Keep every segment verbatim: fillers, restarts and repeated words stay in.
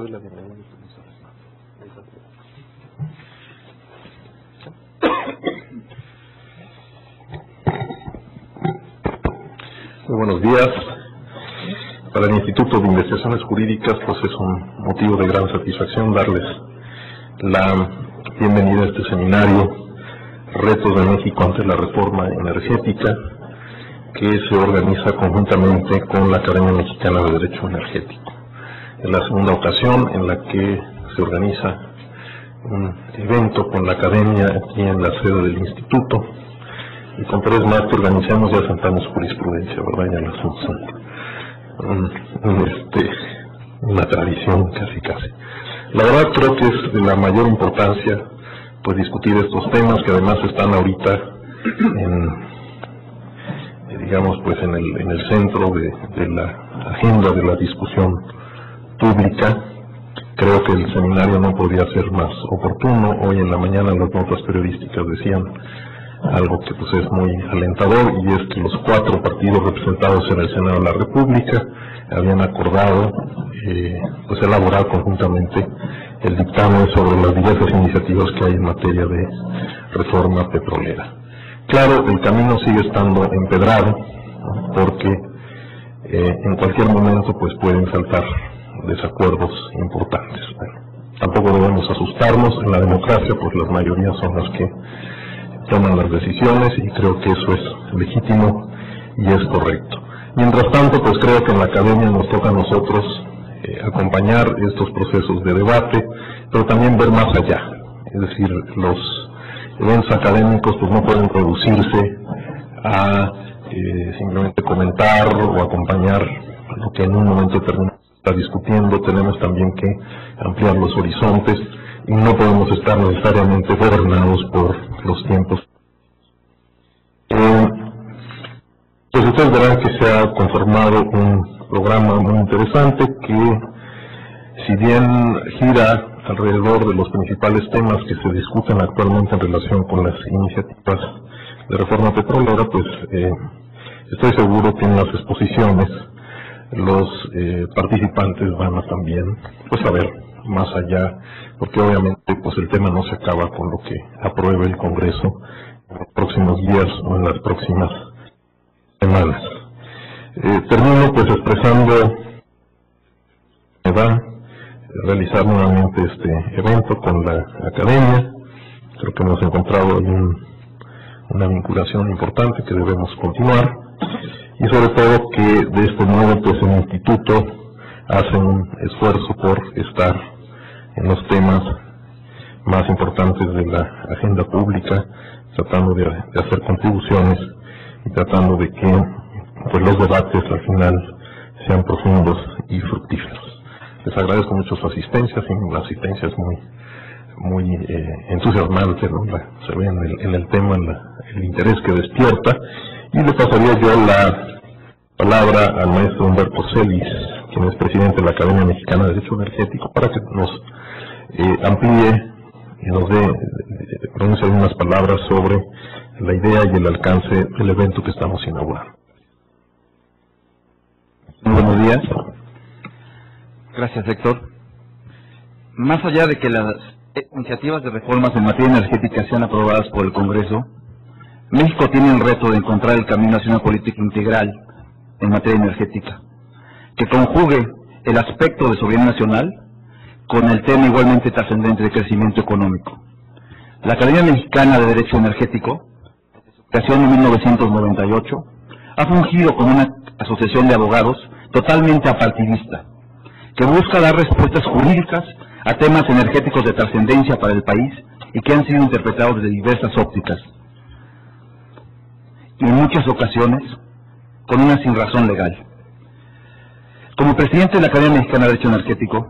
doy la bienvenida a los profesores. Muy buenos días. Para el Instituto de Investigaciones Jurídicas, pues es un motivo de gran satisfacción darles la bienvenida a este seminario Retos de México ante la Reforma Energética, que se organiza conjuntamente con la Academia Mexicana de Derecho Energético. Es la segunda ocasión en la que se organiza un evento con la Academia aquí en la sede del Instituto, y con tres más que organizamos ya sentamos jurisprudencia, ¿verdad? Ya lo hacemos un, un, este, una tradición casi casi. La verdad creo que es de la mayor importancia pues discutir estos temas que además están ahorita en, digamos pues en el, en el centro de, de la agenda de la discusión pública. Creo que el seminario no podía ser más oportuno. Hoy en la mañana las notas periodísticas decían algo que pues es muy alentador, y es que los cuatro partidos representados en el Senado de la República habían acordado eh, pues elaborar conjuntamente el dictamen sobre las diversas iniciativas que hay en materia de reforma petrolera. Claro, el camino sigue estando empedrado, ¿no? Porque eh, en cualquier momento pues pueden saltar desacuerdos importantes. Bueno, tampoco debemos asustarnos. En la democracia pues las mayorías son las que toman las decisiones, y creo que eso es legítimo y es correcto. Mientras tanto, pues creo que en la academia nos toca a nosotros eh, acompañar estos procesos de debate, pero también ver más allá. Es decir, los eventos académicos pues no pueden reducirse a eh, simplemente comentar o acompañar lo que en un momento determinado está discutiendo. Tenemos también que ampliar los horizontes, y no podemos estar necesariamente gobernados por los tiempos. Eh, pues ustedes verán que se ha conformado un programa muy interesante que, si bien gira alrededor de los principales temas que se discuten actualmente en relación con las iniciativas de reforma petrolera, pues eh, estoy seguro que en las exposiciones los eh, participantes van a también pues a ver más allá, porque obviamente pues el tema no se acaba con lo que apruebe el Congreso en los próximos días o en las próximas semanas. Eh, termino pues expresando que va a realizar nuevamente este evento con la academia. Creo que hemos encontrado un, una vinculación importante que debemos continuar, y sobre todo que de este modo pues el Instituto hace un esfuerzo por estar en los temas más importantes de la agenda pública, tratando de, de hacer contribuciones y tratando de que pues los debates al final sean profundos y fructíferos. Les agradezco mucho su asistencia. Sí, la asistencia es muy muy eh, entusiasmante, ¿no? La, se ve en el, en el tema la, el interés que despierta, y le pasaría yo la palabra al maestro Humberto Celis, quien es presidente de la Academia Mexicana de Derecho Energético, para que nos eh, amplíe y nos dé eh, unas palabras sobre la idea y el alcance del evento que estamos inaugurando. Muy buenos días. Gracias, Héctor. Más allá de que las iniciativas de reformas en materia energética sean aprobadas por el Congreso, México tiene el reto de encontrar el camino hacia una política integral en materia energética, que conjugue el aspecto de soberanía nacional con el tema igualmente trascendente de crecimiento económico. La Academia Mexicana de Derecho Energético, desde su creación en mil novecientos noventa y ocho, ha fungido como una asociación de abogados totalmente apartidista, que busca dar respuestas jurídicas a temas energéticos de trascendencia para el país y que han sido interpretados desde diversas ópticas, y en muchas ocasiones con una sinrazón legal. Como presidente de la Academia Mexicana de Derecho Energético,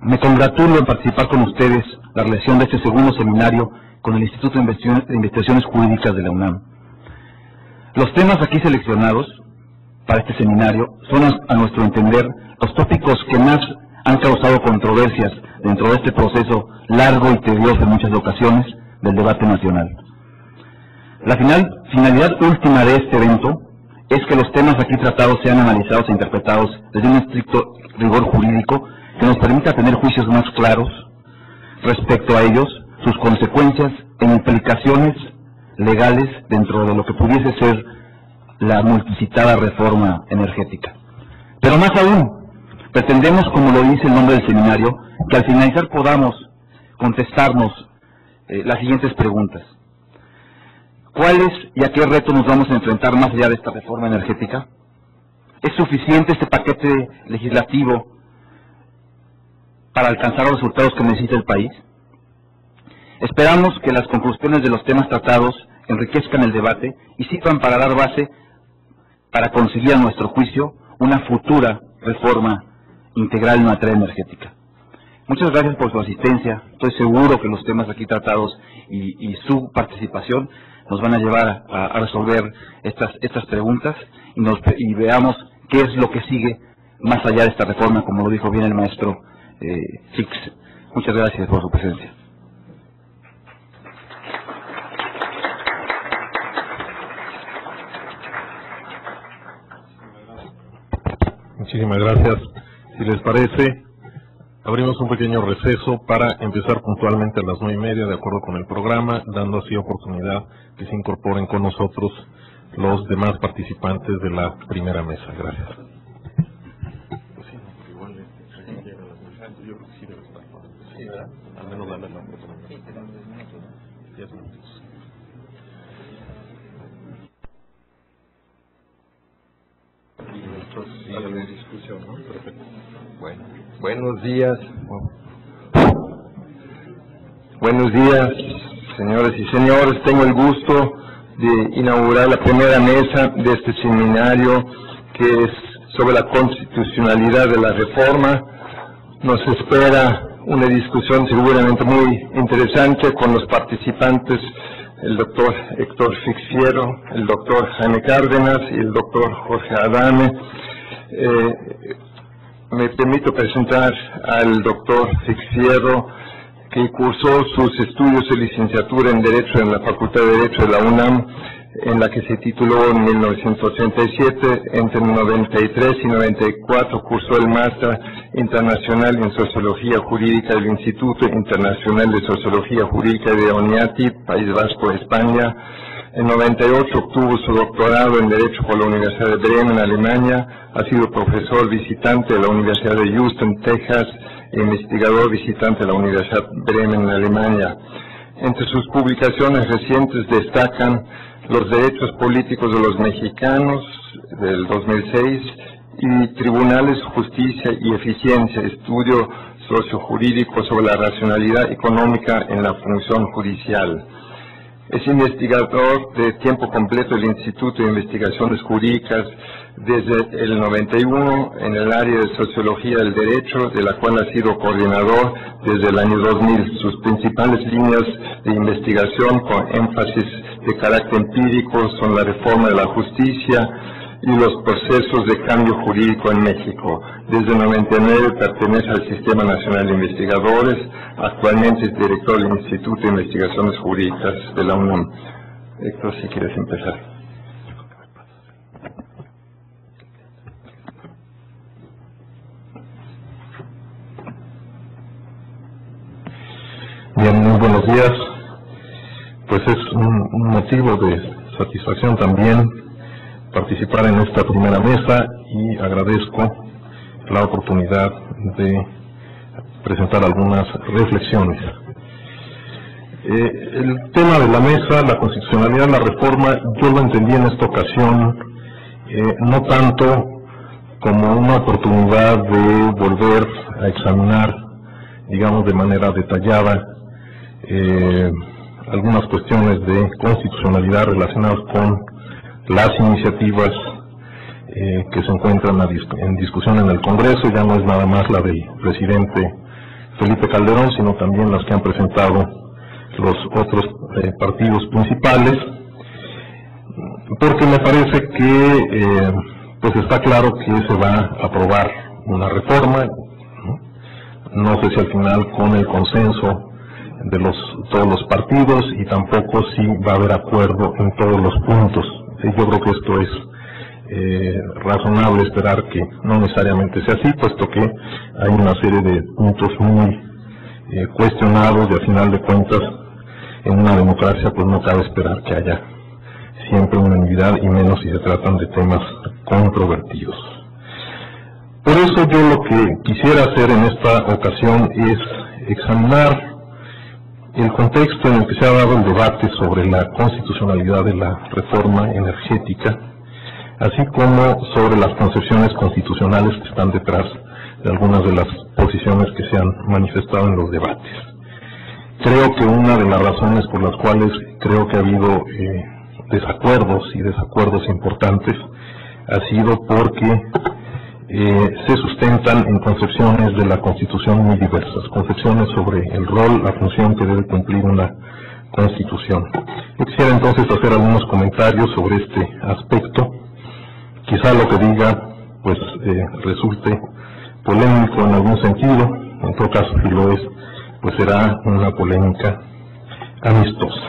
me congratulo en participar con ustedes la realización de este segundo seminario con el Instituto de Investigaciones Jurídicas de la UNAM. Los temas aquí seleccionados para este seminario son, a nuestro entender, los tópicos que más han causado controversias dentro de este proceso largo y tedioso en muchas ocasiones del debate nacional. La final, finalidad última de este evento es que los temas aquí tratados sean analizados e interpretados desde un estricto rigor jurídico que nos permita tener juicios más claros respecto a ellos, sus consecuencias e implicaciones legales dentro de lo que pudiese ser la multicitada reforma energética. Pero más aún, pretendemos, como lo dice el nombre del seminario, que al finalizar podamos contestarnos eh, las siguientes preguntas. ¿Cuáles y a qué retos nos vamos a enfrentar más allá de esta reforma energética? ¿Es suficiente este paquete legislativo para alcanzar los resultados que necesita el país? Esperamos que las conclusiones de los temas tratados enriquezcan el debate y sirvan para dar base para conseguir, a nuestro juicio, una futura reforma integral en materia energética. Muchas gracias por su asistencia. Estoy seguro que los temas aquí tratados y, y su participación nos van a llevar a, a resolver estas, estas preguntas y, nos, y veamos qué es lo que sigue más allá de esta reforma, como lo dijo bien el maestro eh, Fix. Muchas gracias por su presencia. Muchísimas gracias. Si les parece, abrimos un pequeño receso para empezar puntualmente a las nueve y media, de acuerdo con el programa, dando así oportunidad que se incorporen con nosotros los demás participantes de la primera mesa. Gracias. Bueno, buenos días. Buenos días, señoras y señores. Tengo el gusto de inaugurar la primera mesa de este seminario, que es sobre la constitucionalidad de la reforma. Nos espera una discusión seguramente muy interesante con los participantes, el doctor Héctor Fix-Fierro, el doctor Jaime Cárdenas y el doctor Jorge Adame. Eh, me permito presentar al doctor Fix-Fierro, que cursó sus estudios de licenciatura en Derecho en la Facultad de Derecho de la UNAM, en la que se tituló en mil novecientos ochenta y siete. Entre noventa y tres y noventa y cuatro cursó el Máster Internacional en Sociología Jurídica del Instituto Internacional de Sociología Jurídica de Oñati, País Vasco, España. En noventa y ocho obtuvo su doctorado en Derecho por la Universidad de Bremen, Alemania. Ha sido profesor visitante de la Universidad de Houston, Texas, e investigador visitante de la Universidad de Bremen, Alemania. Entre sus publicaciones recientes destacan Los derechos políticos de los mexicanos, del dos mil seis, y Tribunales, Justicia y Eficiencia, estudio sociojurídico sobre la racionalidad económica en la función judicial. Es investigador de tiempo completo del Instituto de Investigaciones Jurídicas desde el noventa y uno en el área de Sociología del Derecho, de la cual ha sido coordinador desde el año dos mil. Sus principales líneas de investigación, con énfasis de carácter empírico, son la reforma de la justicia y los procesos de cambio jurídico en México. Desde el noventa y nueve pertenece al Sistema Nacional de Investigadores. Actualmente es director del Instituto de Investigaciones Jurídicas de la UNAM. Héctor, si quieres empezar. Bien, muy buenos días. Pues es un, un motivo de satisfacción también participar en esta primera mesa, y agradezco la oportunidad de presentar algunas reflexiones. Eh, el tema de la mesa, la constitucionalidad de la reforma, yo lo entendí en esta ocasión eh, no tanto como una oportunidad de volver a examinar, digamos, de manera detallada Eh, algunas cuestiones de constitucionalidad relacionadas con las iniciativas eh, que se encuentran a dis en discusión en el Congreso. Ya no es nada más la del presidente Felipe Calderón, sino también las que han presentado los otros eh, partidos principales, porque me parece que eh, pues está claro que se va a aprobar una reforma, ¿no? No sé si al final con el consenso de los todos los partidos, y tampoco si va a haber acuerdo en todos los puntos. Yo creo que esto es eh, razonable esperar que no necesariamente sea así, puesto que hay una serie de puntos muy eh, cuestionados y al final de cuentas en una democracia pues no cabe esperar que haya siempre unanimidad, y menos si se tratan de temas controvertidos. Por eso yo lo que quisiera hacer en esta ocasión es examinar el contexto en el que se ha dado el debate sobre la constitucionalidad de la reforma energética, así como sobre las concepciones constitucionales que están detrás de algunas de las posiciones que se han manifestado en los debates. Creo que una de las razones por las cuales creo que ha habido eh, desacuerdos y desacuerdos importantes ha sido porque Eh, se sustentan en concepciones de la Constitución muy diversas, concepciones sobre el rol, la función que debe cumplir una Constitución. Yo quisiera entonces hacer algunos comentarios sobre este aspecto. Quizá lo que diga pues eh, resulte polémico en algún sentido, en todo caso si lo es, pues será una polémica amistosa.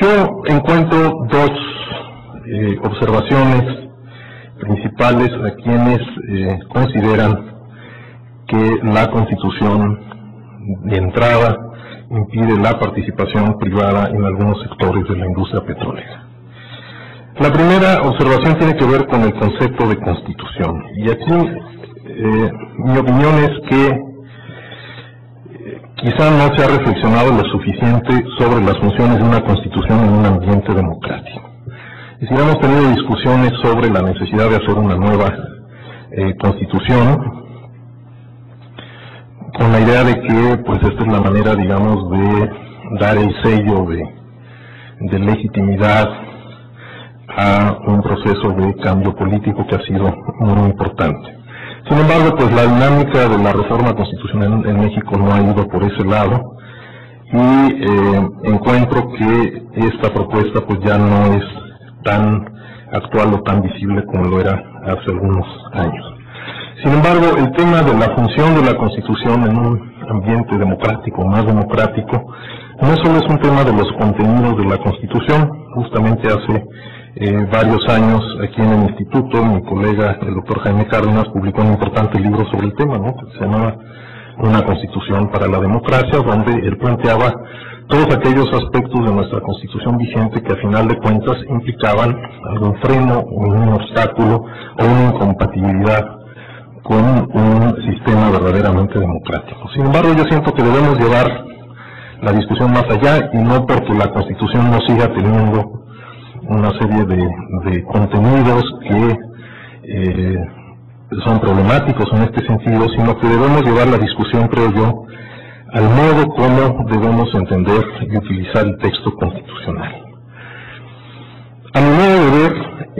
Yo encuentro dos eh, observaciones principales a quienes eh, consideran que la Constitución de entrada impide la participación privada en algunos sectores de la industria petrolera. La primera observación tiene que ver con el concepto de Constitución, y aquí eh, mi opinión es que eh, quizá no se ha reflexionado lo suficiente sobre las funciones de una Constitución en un ambiente democrático. Es decir, hemos tenido discusiones sobre la necesidad de hacer una nueva eh, constitución, con la idea de que pues esta es la manera, digamos, de dar el sello de, de legitimidad a un proceso de cambio político que ha sido muy importante. Sin embargo, pues la dinámica de la reforma constitucional en México no ha ido por ese lado, y eh, encuentro que esta propuesta pues ya no es tan actual o tan visible como lo era hace algunos años. Sin embargo, el tema de la función de la Constitución en un ambiente democrático, más democrático, no solo es un tema de los contenidos de la Constitución. Justamente hace eh, varios años, aquí en el Instituto, mi colega, el doctor Jaime Cárdenas, publicó un importante libro sobre el tema, ¿no?, que se llamaba Una Constitución para la Democracia, donde él planteaba todos aquellos aspectos de nuestra Constitución vigente que a final de cuentas implicaban algún freno, un obstáculo o una incompatibilidad con un sistema verdaderamente democrático. Sin embargo, yo siento que debemos llevar la discusión más allá, y no porque la Constitución no siga teniendo una serie de, de contenidos que eh, son problemáticos en este sentido, sino que debemos llevar la discusión, creo yo, al modo como debemos entender y utilizar el texto constitucional. A mi modo de ver,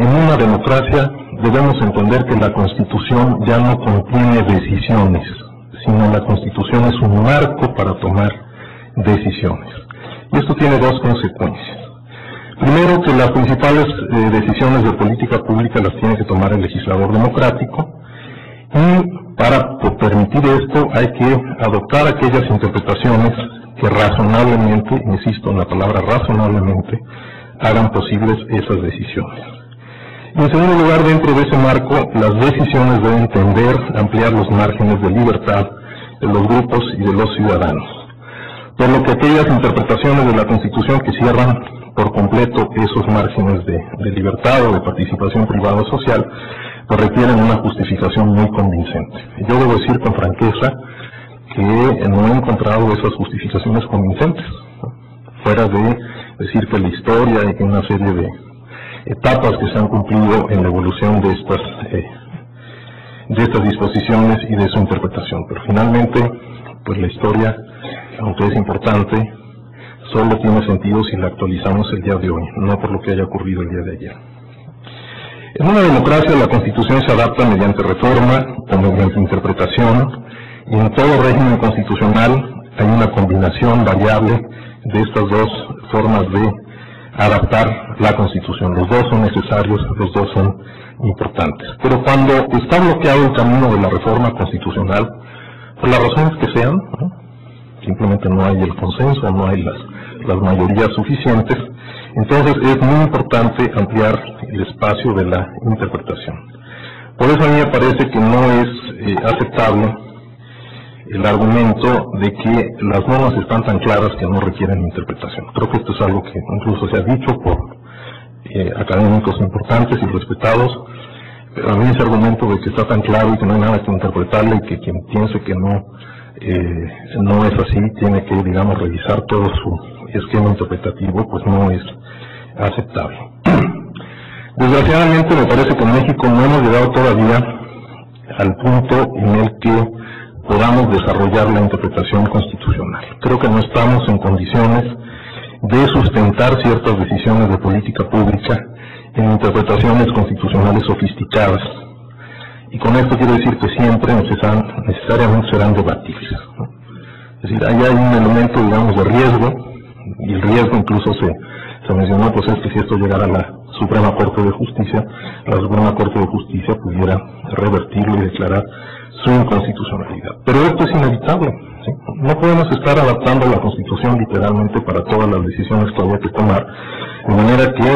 en una democracia debemos entender que la Constitución ya no contiene decisiones, sino la Constitución es un marco para tomar decisiones. Y esto tiene dos consecuencias. Primero, que las principales eh, decisiones de política pública las tiene que tomar el legislador democrático, y para permitir esto hay que adoptar aquellas interpretaciones que razonablemente, insisto en la palabra razonablemente, hagan posibles esas decisiones. Y en segundo lugar, dentro de ese marco, las decisiones deben tender a ampliar los márgenes de libertad de los grupos y de los ciudadanos. Por lo que aquellas interpretaciones de la Constitución que cierran por completo esos márgenes de, de libertad o de participación privada o social, pues requieren una justificación muy convincente. Yo debo decir con franqueza que no he encontrado esas justificaciones convincentes, fuera de decir que la historia y que una serie de etapas que se han cumplido en la evolución de estas, eh, de estas disposiciones y de su interpretación. Pero finalmente, pues la historia, aunque es importante, solo tiene sentido si la actualizamos el día de hoy, no por lo que haya ocurrido el día de ayer. En una democracia la Constitución se adapta mediante reforma o mediante interpretación, y en todo régimen constitucional hay una combinación variable de estas dos formas de adaptar la Constitución. Los dos son necesarios, los dos son importantes. Pero cuando está bloqueado el camino de la reforma constitucional, por las razones que sean, ¿no?, simplemente no hay el consenso, no hay las, las mayorías suficientes, Entonces es muy importante ampliar el espacio de la interpretación. Por eso a mí me parece que no es eh, aceptable el argumento de que las normas están tan claras que no requieren interpretación. Creo que esto es algo que incluso se ha dicho por eh, académicos importantes y respetados, pero a mí ese argumento de que está tan claro y que no hay nada que interpretarle y que quien piense que no, eh, no es así tiene que, digamos, revisar todo su esquema interpretativo, pues no es aceptable. Desgraciadamente me parece que en México no hemos llegado todavía al punto en el que podamos desarrollar la interpretación constitucional. Creo que no estamos en condiciones de sustentar ciertas decisiones de política pública en interpretaciones constitucionales sofisticadas. Y con esto quiero decir que siempre necesariamente, necesariamente serán debatibles, ¿no? Es decir, ahí hay un elemento, digamos, de riesgo, y el riesgo incluso se, se mencionó, pues es que si esto llegara a la Suprema Corte de Justicia, la Suprema Corte de Justicia pudiera revertirlo y declarar su inconstitucionalidad. Pero esto es inevitable, ¿sí? No podemos estar adaptando la Constitución literalmente para todas las decisiones que había que tomar, de manera que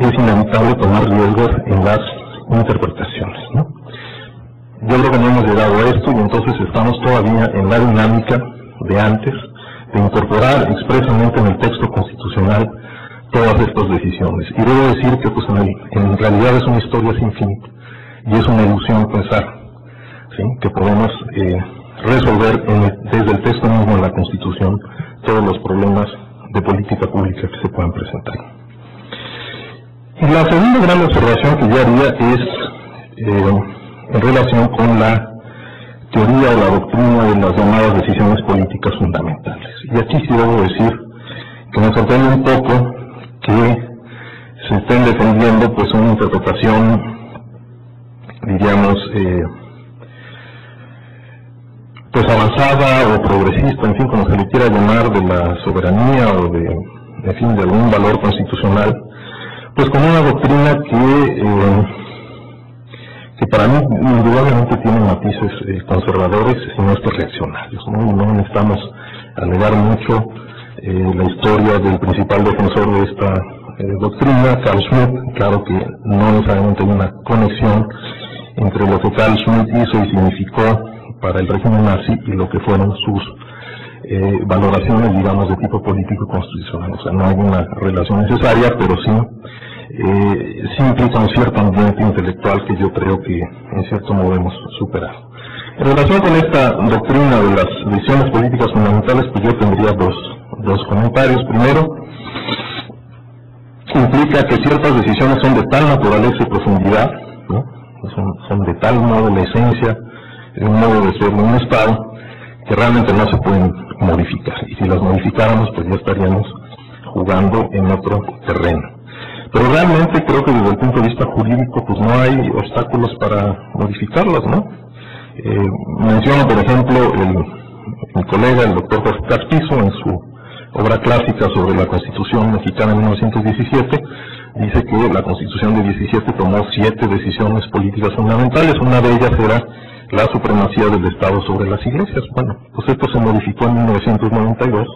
es inevitable tomar riesgos en las interpretaciones, ¿no? Yo creo que no hemos llegado a esto y entonces estamos todavía en la dinámica de antes, de incorporar expresamente en el texto constitucional todas estas decisiones. Y debo decir que pues en, el, en realidad es una historia sin fin y es una ilusión pensar, ¿sí?, que podemos eh, resolver en el, desde el texto mismo de la Constitución todos los problemas de política pública que se puedan presentar. Y la segunda gran observación que yo haría es eh, en relación con la teoría o la doctrina de las llamadas decisiones políticas fundamentales. Y aquí sí debo decir que me sorprende un poco que se estén defendiendo pues una interpretación, diríamos, eh, pues avanzada o progresista, en fin, como se le quiera llamar, de la soberanía o de, en fin, de algún valor constitucional, pues con una doctrina que, eh, que para mí indudablemente tiene matices eh, conservadores, sino es que reaccionarios, ¿no? Y no necesitamos alegar mucho eh, la historia del principal defensor de esta eh, doctrina, Carl Schmitt. Claro que no necesariamente hay una conexión entre lo que Carl Schmitt hizo y significó para el régimen nazi y lo que fueron sus eh, valoraciones, digamos, de tipo político constitucional. O sea, no hay una relación necesaria, pero sí, eh, sí implica un cierto ambiente intelectual que yo creo que en cierto modo hemos superado. En relación con esta doctrina de las decisiones políticas fundamentales, pues yo tendría dos, dos comentarios. Primero, implica que ciertas decisiones son de tal naturaleza y profundidad, ¿no? son, son de tal modo la esencia, un modo de ser de un Estado, que realmente no se pueden modificar, y si las modificáramos pues ya estaríamos jugando en otro terreno. Pero realmente creo que desde el punto de vista jurídico pues no hay obstáculos para modificarlas, ¿no? Eh, menciono por ejemplo el, mi colega el doctor Jorge Carpizo en su obra clásica sobre la Constitución Mexicana de mil novecientos diecisiete, dice que la Constitución de diecisiete tomó siete decisiones políticas fundamentales, una de ellas era la supremacía del Estado sobre las iglesias. Bueno, pues esto se modificó en mil novecientos noventa y dos,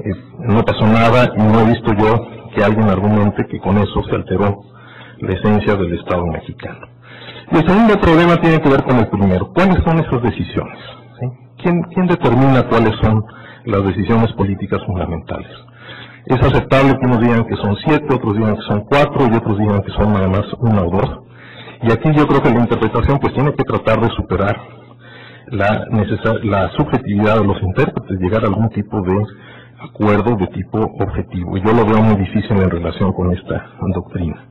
eh, no pasó nada y no he visto yo que alguien argumente que con eso se alteró la esencia del Estado mexicano. Y el segundo problema tiene que ver con el primero. ¿Cuáles son esas decisiones? ¿Sí? ¿Quién, quién determina cuáles son las decisiones políticas fundamentales? Es aceptable que unos digan que son siete, otros digan que son cuatro y otros digan que son nada más una o dos. Y aquí yo creo que la interpretación pues tiene que tratar de superar la, la subjetividad de los intérpretes, llegar a algún tipo de acuerdo de tipo objetivo. Y yo lo veo muy difícil en relación con esta doctrina.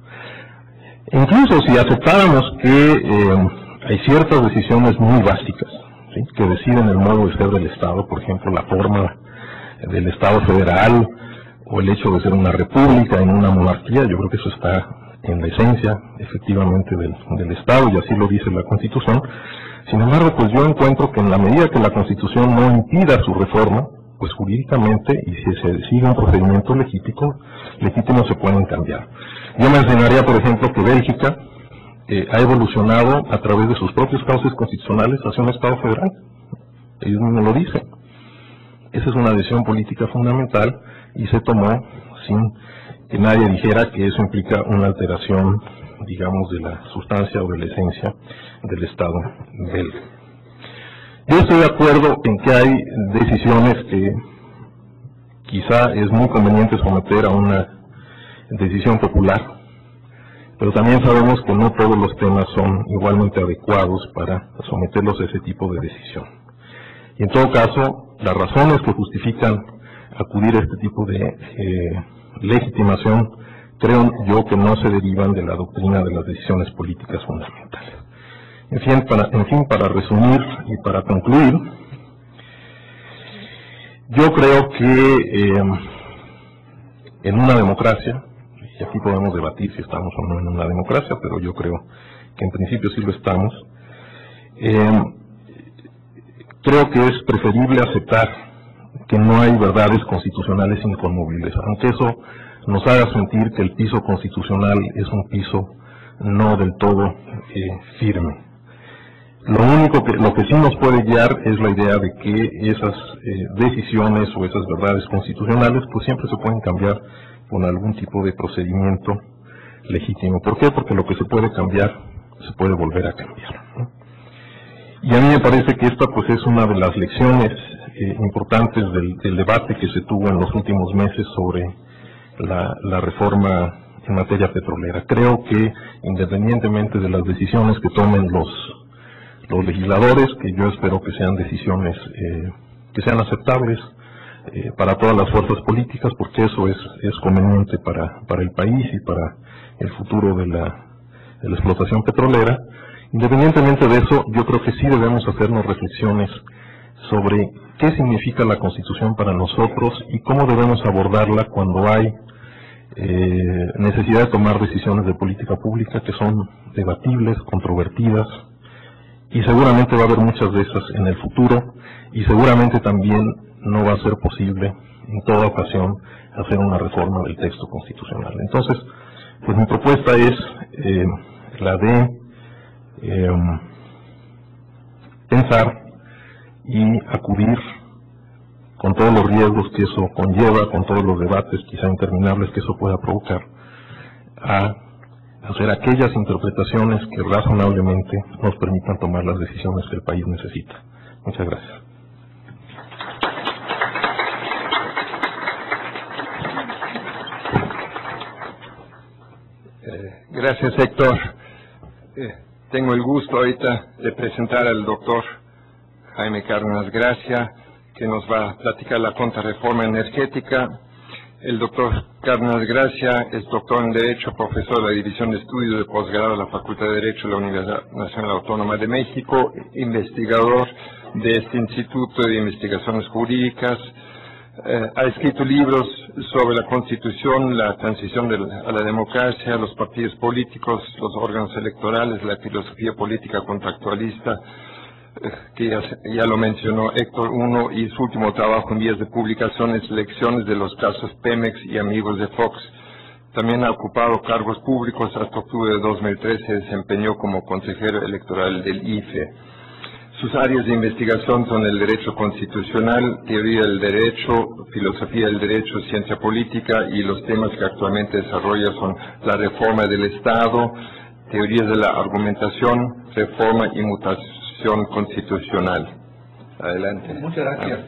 Incluso si aceptáramos que eh, hay ciertas decisiones muy básicas, ¿sí?, que deciden el modo de ser del Estado, por ejemplo la forma del Estado federal o el hecho de ser una república en una monarquía, yo creo que eso está en la esencia, efectivamente, del, del Estado, y así lo dice la Constitución. Sin embargo, pues yo encuentro que en la medida que la Constitución no impida su reforma, pues jurídicamente, y si se sigue un procedimiento legítimo, legítimo se pueden cambiar. Yo mencionaría, por ejemplo, que Bélgica eh, ha evolucionado a través de sus propios cauces constitucionales hacia un Estado federal. Ellos mismos lo dicen. Esa es una decisión política fundamental y se tomó sin que nadie dijera que eso implica una alteración, digamos, de la sustancia o de la esencia del Estado belga. Yo estoy de acuerdo en que hay decisiones que quizá es muy conveniente someter a una decisión popular, pero también sabemos que no todos los temas son igualmente adecuados para someterlos a ese tipo de decisión. Y en todo caso, las razones que justifican acudir a este tipo de eh, legitimación, creo yo que no se derivan de la doctrina de las decisiones políticas fundamentales. En fin, para, en fin, para resumir y para concluir, yo creo que eh, en una democracia, y aquí podemos debatir si estamos o no en una democracia, pero yo creo que en principio sí lo estamos, eh, creo que es preferible aceptar que no hay verdades constitucionales inconmovibles, aunque eso nos haga sentir que el piso constitucional es un piso no del todo eh, firme. Lo único que, lo que sí nos puede guiar es la idea de que esas eh, decisiones o esas verdades constitucionales pues siempre se pueden cambiar con algún tipo de procedimiento legítimo. ¿Por qué? Porque lo que se puede cambiar, se puede volver a cambiar, ¿no? Y a mí me parece que esta pues es una de las lecciones eh, importantes del, del debate que se tuvo en los últimos meses sobre la, la reforma en materia petrolera. Creo que independientemente de las decisiones que tomen los, los legisladores, que yo espero que sean decisiones eh, que sean aceptables, Eh, para todas las fuerzas políticas, porque eso es, es conveniente para, para el país y para el futuro de la, de la explotación petrolera. Independientemente de eso, yo creo que sí debemos hacernos reflexiones sobre qué significa la Constitución para nosotros y cómo debemos abordarla cuando hay eh, necesidad de tomar decisiones de política pública que son debatibles, controvertidas, y seguramente va a haber muchas de esas en el futuro, y seguramente también no va a ser posible en toda ocasión hacer una reforma del texto constitucional. Entonces, pues mi propuesta es eh, la de eh, pensar y acudir con todos los riesgos que eso conlleva, con todos los debates quizá interminables que eso pueda provocar, a hacer aquellas interpretaciones que razonablemente nos permitan tomar las decisiones que el país necesita. Muchas gracias. Gracias, Héctor. Eh, tengo el gusto ahorita de presentar al doctor Jaime Cárdenas Gracia, que nos va a platicar la contrarreforma energética. El doctor Cárdenas Gracia es doctor en Derecho, profesor de la División de Estudios de Posgrado de la Facultad de Derecho de la Universidad Nacional Autónoma de México, investigador de este Instituto de Investigaciones Jurídicas. Eh, ha escrito libros sobre la Constitución, la transición de la, a la democracia, los partidos políticos, los órganos electorales, la filosofía política contractualista, eh, que ya, ya lo mencionó Héctor Uno, y su último trabajo en vías de publicación es Lecciones de los casos Pemex y Amigos de Fox. También ha ocupado cargos públicos. Hasta octubre de dos mil trece se desempeñó como consejero electoral del I F E. Sus áreas de investigación son el derecho constitucional, teoría del derecho, filosofía del derecho, ciencia política, y los temas que actualmente desarrolla son la reforma del Estado, teorías de la argumentación, reforma y mutación constitucional. Adelante. Muchas gracias.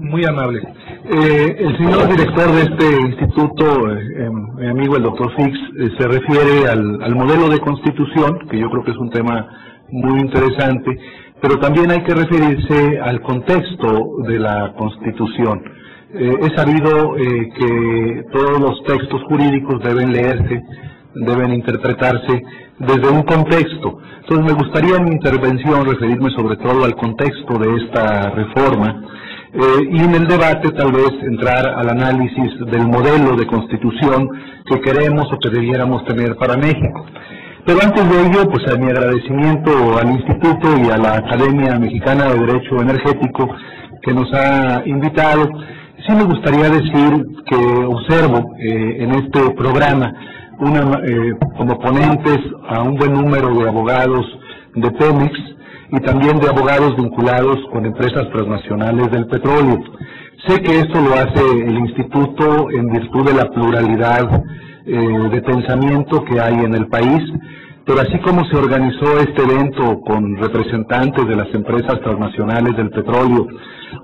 Muy amable. Eh, el señor director de este instituto, eh, mi amigo el doctor Fix, eh, se refiere al, al modelo de constitución, que yo creo que es un tema muy interesante, pero también hay que referirse al contexto de la Constitución. Eh, es sabido eh, que todos los textos jurídicos deben leerse, deben interpretarse desde un contexto. Entonces me gustaría en mi intervención referirme sobre todo al contexto de esta reforma eh, y en el debate tal vez entrar al análisis del modelo de Constitución que queremos o que debiéramos tener para México. Pero antes de ello, pues a mi agradecimiento al Instituto y a la Academia Mexicana de Derecho Energético que nos ha invitado, sí me gustaría decir que observo eh, en este programa una, eh, como ponentes a un buen número de abogados de Pemex y también de abogados vinculados con empresas transnacionales del petróleo. Sé que esto lo hace el Instituto en virtud de la pluralidad eh, de pensamiento que hay en el país, pero así como se organizó este evento con representantes de las empresas transnacionales del petróleo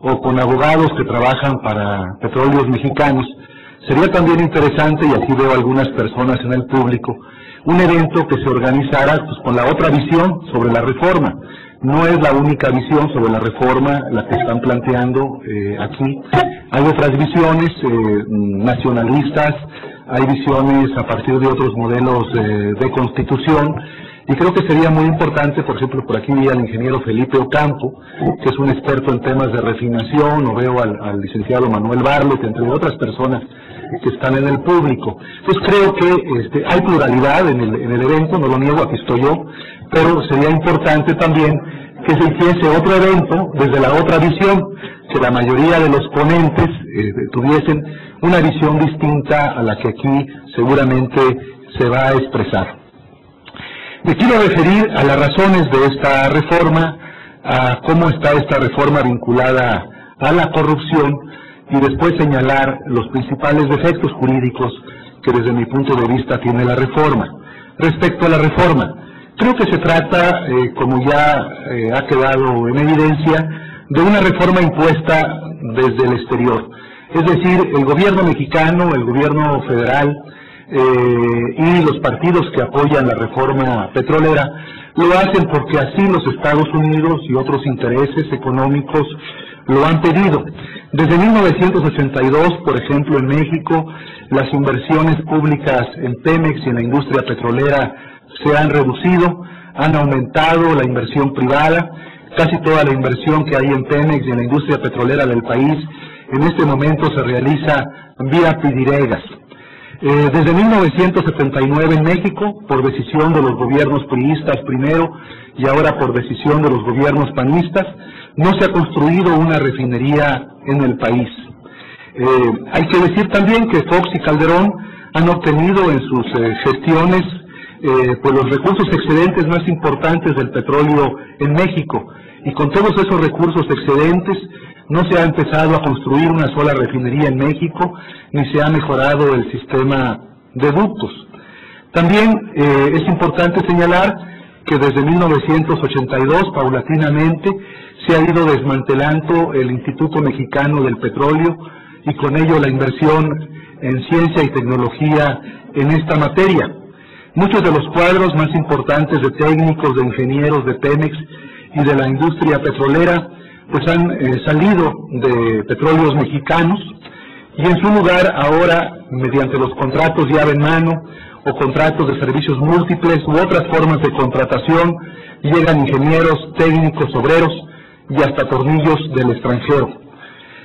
o con abogados que trabajan para Petróleos Mexicanos, sería también interesante, y así veo algunas personas en el público, un evento que se organizara pues, con la otra visión sobre la reforma. No es la única visión sobre la reforma la que están planteando eh, aquí. Hay otras visiones eh, nacionalistas, hay visiones a partir de otros modelos eh, de constitución, y creo que sería muy importante, por ejemplo, por aquí vi al ingeniero Felipe Ocampo, que es un experto en temas de refinación, o veo al, al licenciado Manuel Barlet, entre otras personas que están en el público. Entonces creo que este, hay pluralidad en el, en el evento, no lo niego, aquí estoy yo, pero sería importante también que se hiciese otro evento desde la otra visión, que la mayoría de los ponentes eh, tuviesen una visión distinta a la que aquí seguramente se va a expresar. Me quiero referir a las razones de esta reforma, a cómo está esta reforma vinculada a la corrupción, y después señalar los principales defectos jurídicos que desde mi punto de vista tiene la reforma. Respecto a la reforma, creo que se trata, eh, como ya eh, ha quedado en evidencia, de una reforma impuesta desde el exterior. Es decir, el gobierno mexicano, el gobierno federal eh, y los partidos que apoyan la reforma petrolera lo hacen porque así los Estados Unidos y otros intereses económicos lo han pedido. Desde mil novecientos ochenta y dos, por ejemplo, en México, las inversiones públicas en Pemex y en la industria petrolera se han reducido, han aumentado la inversión privada. Casi toda la inversión que hay en Pemex y en la industria petrolera del país en este momento se realiza vía pidiregas. Eh, desde mil novecientos setenta y nueve en México, por decisión de los gobiernos priistas primero y ahora por decisión de los gobiernos panistas, no se ha construido una refinería en el país. Eh, hay que decir también que Fox y Calderón han obtenido en sus eh, gestiones eh, pues los recursos excedentes más importantes del petróleo en México, y con todos esos recursos excedentes no se ha empezado a construir una sola refinería en México, ni se ha mejorado el sistema de ductos. También eh, es importante señalar que desde mil novecientos ochenta y dos, paulatinamente, se ha ido desmantelando el Instituto Mexicano del Petróleo y con ello la inversión en ciencia y tecnología en esta materia. Muchos de los cuadros más importantes de técnicos, de ingenieros de Pemex y de la industria petrolera pues han eh, salido de Petróleos Mexicanos, y en su lugar ahora, mediante los contratos llave en mano o contratos de servicios múltiples u otras formas de contratación, llegan ingenieros, técnicos, obreros y hasta tornillos del extranjero.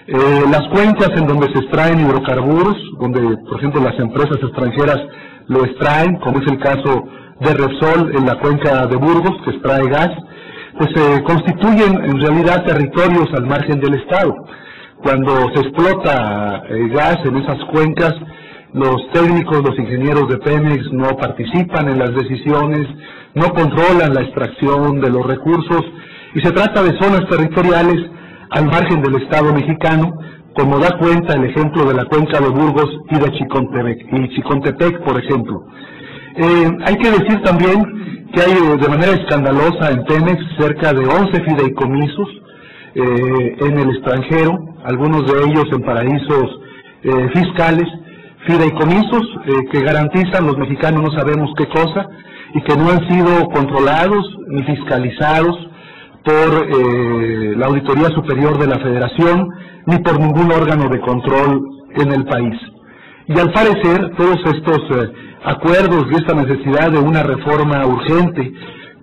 Eh, las cuencas en donde se extraen hidrocarburos, donde por ejemplo las empresas extranjeras lo extraen, como es el caso de Repsol en la cuenca de Burgos, que extrae gas, pues eh, constituyen en realidad territorios al margen del Estado. Cuando se explota el gas en esas cuencas, los técnicos, los ingenieros de Pemex no participan en las decisiones, no controlan la extracción de los recursos, y se trata de zonas territoriales al margen del Estado mexicano, como da cuenta el ejemplo de la cuenca de Burgos y de Chicontepec, y Chicontepec por ejemplo. Eh, hay que decir también que hay de manera escandalosa en Pemex cerca de once fideicomisos eh, en el extranjero, algunos de ellos en paraísos eh, fiscales, fideicomisos eh, que garantizan los mexicanos no sabemos qué cosa, y que no han sido controlados ni fiscalizados por eh, la Auditoría Superior de la Federación ni por ningún órgano de control en el país. Y al parecer todos estos eh, acuerdos y esta necesidad de una reforma urgente,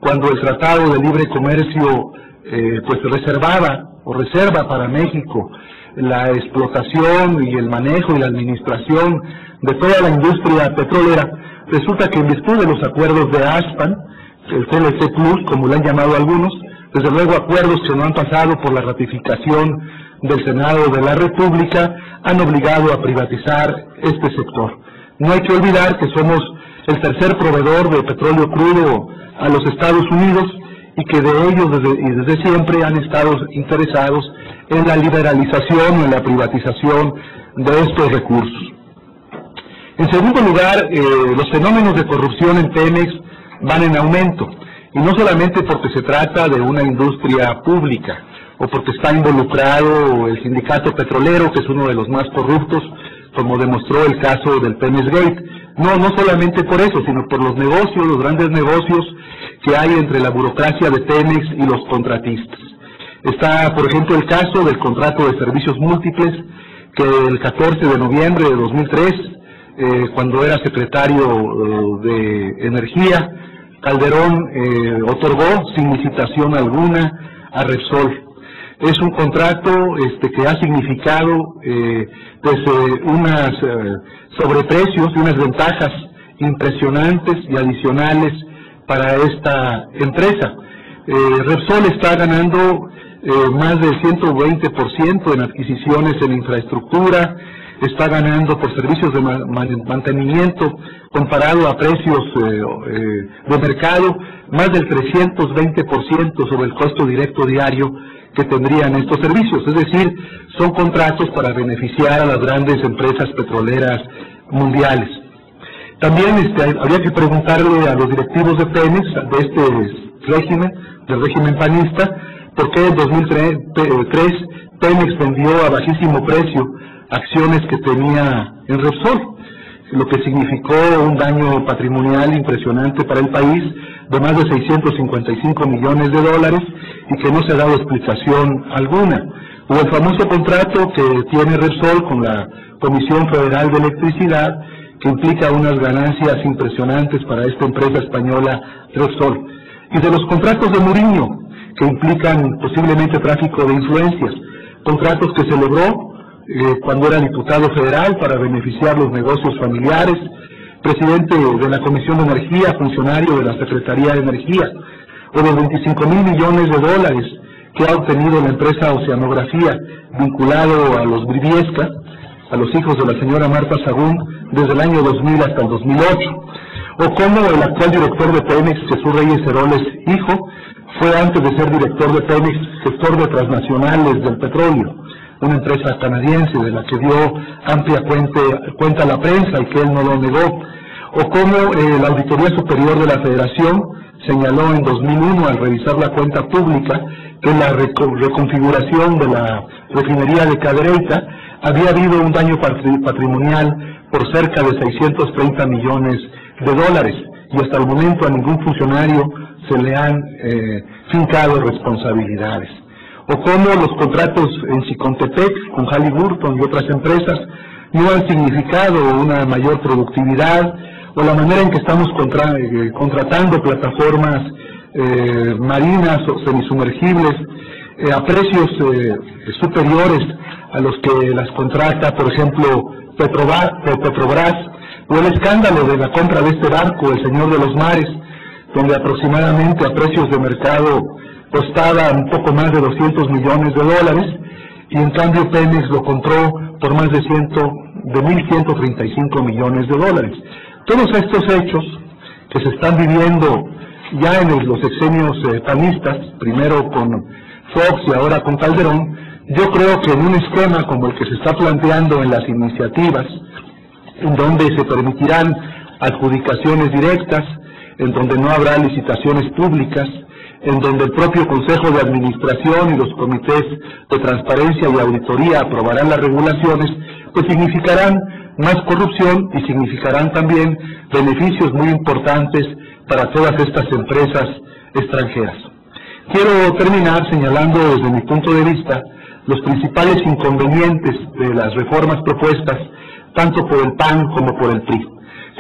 cuando el Tratado de Libre Comercio eh, pues reservaba o reserva para México la explotación y el manejo y la administración de toda la industria petrolera, resulta que en virtud de los acuerdos de ASPAN, el T L C Plus, como le han llamado algunos, desde luego acuerdos que no han pasado por la ratificación del Senado de la República, han obligado a privatizar este sector. No hay que olvidar que somos el tercer proveedor de petróleo crudo a los Estados Unidos, y que de ellos desde, y desde siempre han estado interesados en la liberalización o en la privatización de estos recursos. En segundo lugar, eh, los fenómenos de corrupción en Pemex van en aumento, y no solamente porque se trata de una industria pública, o porque está involucrado el sindicato petrolero, que es uno de los más corruptos, como demostró el caso del Pemex Gate. No, no solamente por eso, sino por los negocios, los grandes negocios que hay entre la burocracia de Pemex y los contratistas. Está, por ejemplo, el caso del contrato de servicios múltiples, que el catorce de noviembre de dos mil tres, eh, cuando era secretario eh, de Energía, Calderón eh, otorgó sin licitación alguna a Repsol. Es un contrato este, que ha significado eh, pues, eh, unas eh, sobreprecios y unas ventajas impresionantes y adicionales para esta empresa. Eh, Repsol está ganando eh, más del ciento veinte por ciento en adquisiciones en infraestructura, está ganando por servicios de ma mantenimiento comparado a precios eh, eh, de mercado, más del trescientos veinte por ciento sobre el costo directo diario que tendrían estos servicios, es decir, son contratos para beneficiar a las grandes empresas petroleras mundiales. También este, habría que preguntarle a los directivos de Pemex, de este régimen, del régimen panista, por qué en dos mil tres Pemex vendió a bajísimo precio acciones que tenía en Repsol, lo que significó un daño patrimonial impresionante para el país de más de seiscientos cincuenta y cinco millones de dólares y que no se ha dado explicación alguna. O el famoso contrato que tiene Repsol con la Comisión Federal de Electricidad, que implica unas ganancias impresionantes para esta empresa española Repsol. Y de los contratos de Muriño, que implican posiblemente tráfico de influencias, contratos que celebró eh, cuando era diputado federal para beneficiar los negocios familiares, presidente de la Comisión de Energía, funcionario de la Secretaría de Energía, o los veinticinco mil millones de dólares que ha obtenido la empresa Oceanografía, vinculado a los Briviesca, a los hijos de la señora Marta Sagún, desde el año dos mil hasta el dos mil ocho, o cómo el actual director de Pemex, Jesús Reyes Heroles, hijo, fue antes de ser director de Pemex, gestor de transnacionales del petróleo, una empresa canadiense de la que dio amplia cuenta, cuenta la prensa y que él no lo negó, o cómo eh, la Auditoría Superior de la Federación señaló en dos mil uno al revisar la cuenta pública que en la reco reconfiguración de la refinería de Cadereyta había habido un daño patrimonial por cerca de seiscientos treinta millones de dólares y hasta el momento a ningún funcionario se le han eh, fincado responsabilidades. O cómo los contratos en Chicontepec con Halliburton y otras empresas no han significado una mayor productividad, o la manera en que estamos contra, eh, contratando plataformas eh, marinas o semisumergibles eh, a precios eh, superiores a los que las contrata, por ejemplo, Petrobras, eh, Petrobras, o el escándalo de la compra de este barco, el Señor de los Mares, donde aproximadamente a precios de mercado costaba un poco más de doscientos millones de dólares, y en cambio Pemex lo compró por más de, de mil ciento treinta y cinco millones de dólares. Todos estos hechos que se están viviendo ya en el, los sexenios eh, panistas, primero con Fox y ahora con Calderón, yo creo que en un esquema como el que se está planteando en las iniciativas, en donde se permitirán adjudicaciones directas, en donde no habrá licitaciones públicas, en donde el propio Consejo de Administración y los comités de transparencia y auditoría aprobarán las regulaciones, pues significarán más corrupción y significarán también beneficios muy importantes para todas estas empresas extranjeras. Quiero terminar señalando desde mi punto de vista los principales inconvenientes de las reformas propuestas tanto por el P A N como por el P R I.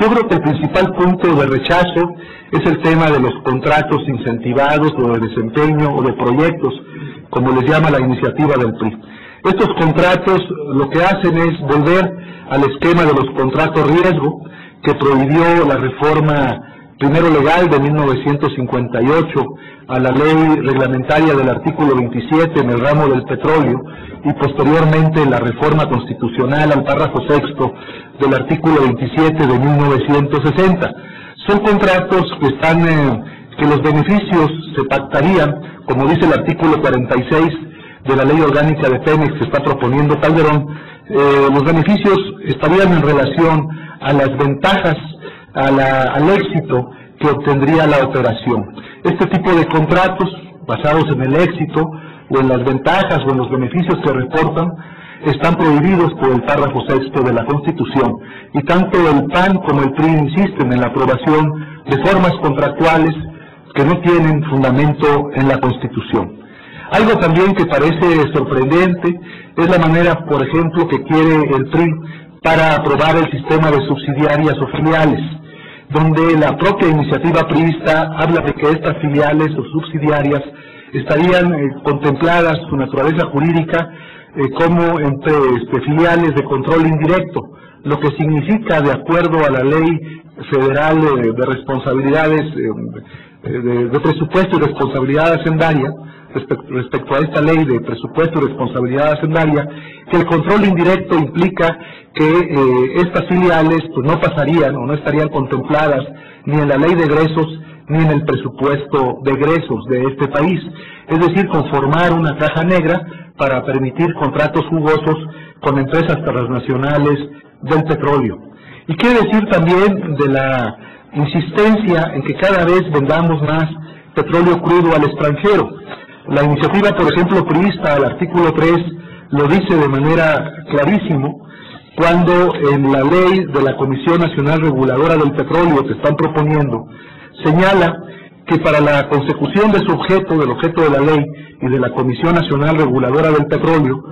Yo creo que el principal punto de rechazo es el tema de los contratos incentivados o de desempeño o de proyectos, como les llama la iniciativa del P R I. Estos contratos lo que hacen es volver al esquema de los contratos riesgo que prohibió la reforma primero legal de mil novecientos cincuenta y ocho a la ley reglamentaria del artículo veintisiete en el ramo del petróleo y posteriormente la reforma constitucional al párrafo sexto del artículo veintisiete de mil novecientos sesenta. Son contratos que están eh, que los beneficios se pactaría, como dice el artículo cuarenta y seis de la ley orgánica de Pemex que está proponiendo Calderón, eh, los beneficios estarían en relación a las ventajas, a la, al éxito que obtendría la operación. Este tipo de contratos, basados en el éxito, o en las ventajas, o en los beneficios que reportan, están prohibidos por el párrafo sexto de la Constitución, y tanto el P A N como el P R I insisten en la aprobación de formas contractuales que no tienen fundamento en la Constitución. Algo también que parece sorprendente es la manera, por ejemplo, que quiere el P R I para aprobar el sistema de subsidiarias o filiales, donde la propia iniciativa priista habla de que estas filiales o subsidiarias estarían eh, contempladas su naturaleza jurídica eh, como entre, este, filiales de control indirecto, lo que significa, de acuerdo a la Ley Federal eh, de Responsabilidades, eh, de, de Presupuesto y Responsabilidad Hacendaria, respect, respecto a esta Ley de Presupuesto y Responsabilidad Hacendaria, que el control indirecto implica que eh, estas filiales pues, no pasarían o no estarían contempladas ni en la Ley de Egresos, ni en el presupuesto de egresos de este país, es decir, conformar una caja negra para permitir contratos jugosos con empresas transnacionales del petróleo. Y quiero decir también de la insistencia en que cada vez vendamos más petróleo crudo al extranjero. La iniciativa, por ejemplo, priista al artículo tres lo dice de manera clarísimo, cuando en la ley de la Comisión Nacional Reguladora del Petróleo que están proponiendo, señala que para la consecución de su objeto, del objeto de la ley y de la Comisión Nacional Reguladora del Petróleo,